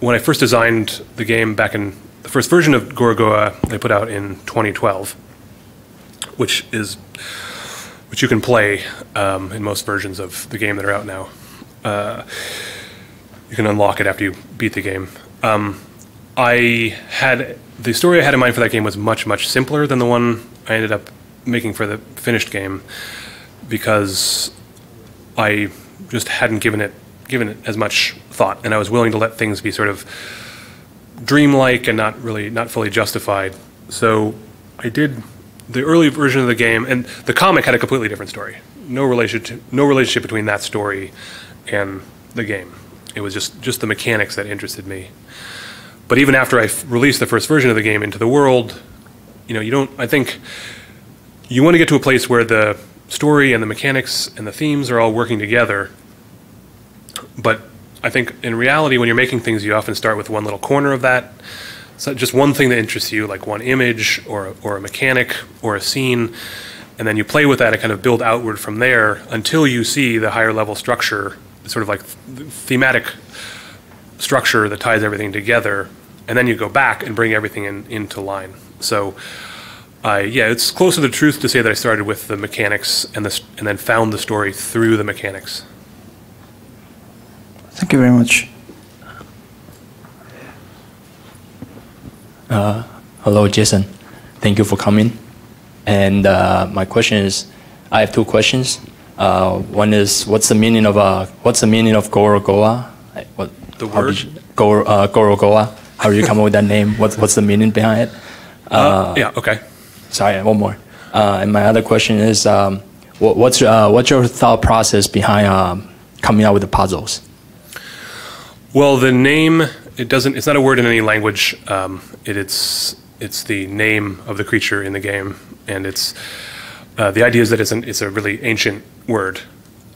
when I first designed the game back in. The first version of Gorogoa they put out in twenty twelve, which is which you can play um, in most versions of the game that are out now. Uh, you can unlock it after you beat the game. Um, I had the story I had in mind for that game was much much simpler than the one I ended up making for the finished game because I just hadn't given it given it as much thought, and I was willing to let things be sort of dreamlike and not really, not fully justified. So I did the early version of the game, and the comic had a completely different story. No relationship, no relationship between that story and the game. It was just just the mechanics that interested me. But even after I f released the first version of the game into the world, you know, you don't. I think you want to get to a place where the story and the mechanics and the themes are all working together, but I think in reality, when you're making things, you often start with one little corner of that. So just one thing that interests you, like one image or, or a mechanic or a scene, and then you play with that and kind of build outward from there until you see the higher level structure, sort of like thematic structure that ties everything together, and then you go back and bring everything in, into line. So I, yeah, it's close to the truth to say that I started with the mechanics and, the, and then found the story through the mechanics. Thank you very much. Uh, hello, Jason. Thank you for coming. And uh, my question is, I have two questions. Uh, one is, what's the meaning of uh, what's the meaning of Gorogoa? What the word? Gor uh, Gorogoa. How do you come up with that name? What's what's the meaning behind it? Uh, uh, yeah. Okay. Sorry, one more. Uh, and my other question is, um, what, what's uh, what's your thought process behind um, coming out with the puzzles? Well, the name, it doesn't, it's not a word in any language. Um, it, it's, it's the name of the creature in the game. And it's, uh, the idea is that it's, an, it's a really ancient word,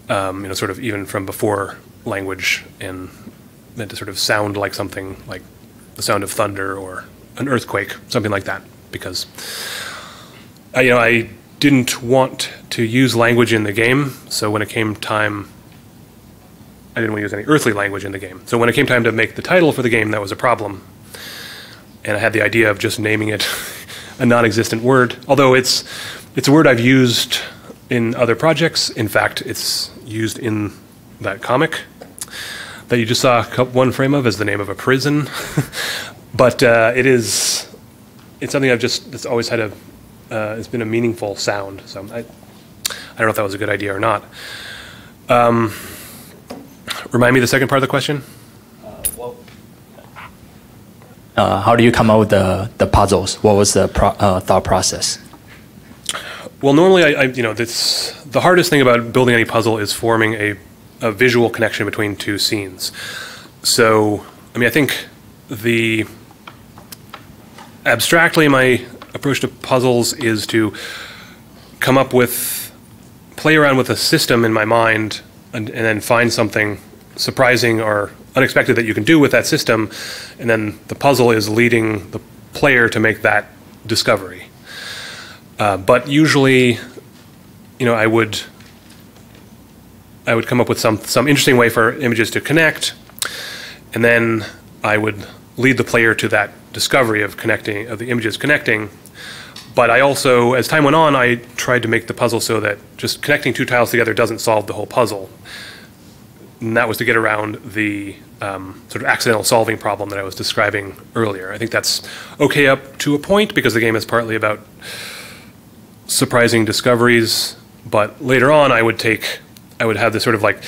um, you know, sort of even from before language, and meant to sort of sound like something like the sound of thunder or an earthquake, something like that. Because, I, you know, I didn't want to use language in the game. So when it came time I didn't want to use any earthly language in the game. So when it came time to make the title for the game, that was a problem. And I had the idea of just naming it a non-existent word, although it's, it's a word I've used in other projects. In fact, it's used in that comic that you just saw one frame of as the name of a prison. But uh, it is, it's something I've just, it's always had a, uh, it's been a meaningful sound. So I, I don't know if that was a good idea or not. Um, remind me the second part of the question. Uh, how do you come up with the, the puzzles? What was the pro uh, thought process? Well, normally, I, I you know, this, the hardest thing about building any puzzle is forming a, a visual connection between two scenes. So, I mean, I think the, abstractly, my approach to puzzles is to come up with, play around with a system in my mind and, and then find something surprising or unexpected that you can do with that system, and then the puzzle is leading the player to make that discovery. Uh, but usually, you know, I would I would come up with some some interesting way for images to connect, and then I would lead the player to that discovery of connecting of the images connecting. But I also, as time went on, I tried to make the puzzle so that just connecting two tiles together doesn't solve the whole puzzle. And that was to get around the um, sort of accidental solving problem that I was describing earlier. I think that's okay up to a point because the game is partly about surprising discoveries, but later on I would take, I would have this sort of like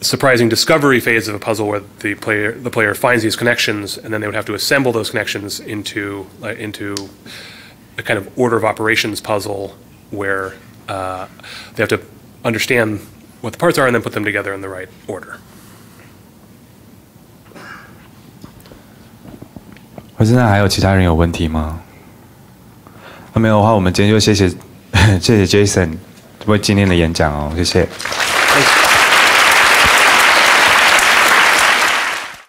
surprising discovery phase of a puzzle where the player, the player finds these connections and then they would have to assemble those connections into, uh, into a kind of order of operations puzzle where uh, they have to understand what the parts are and then put them together in the right order. Thanks.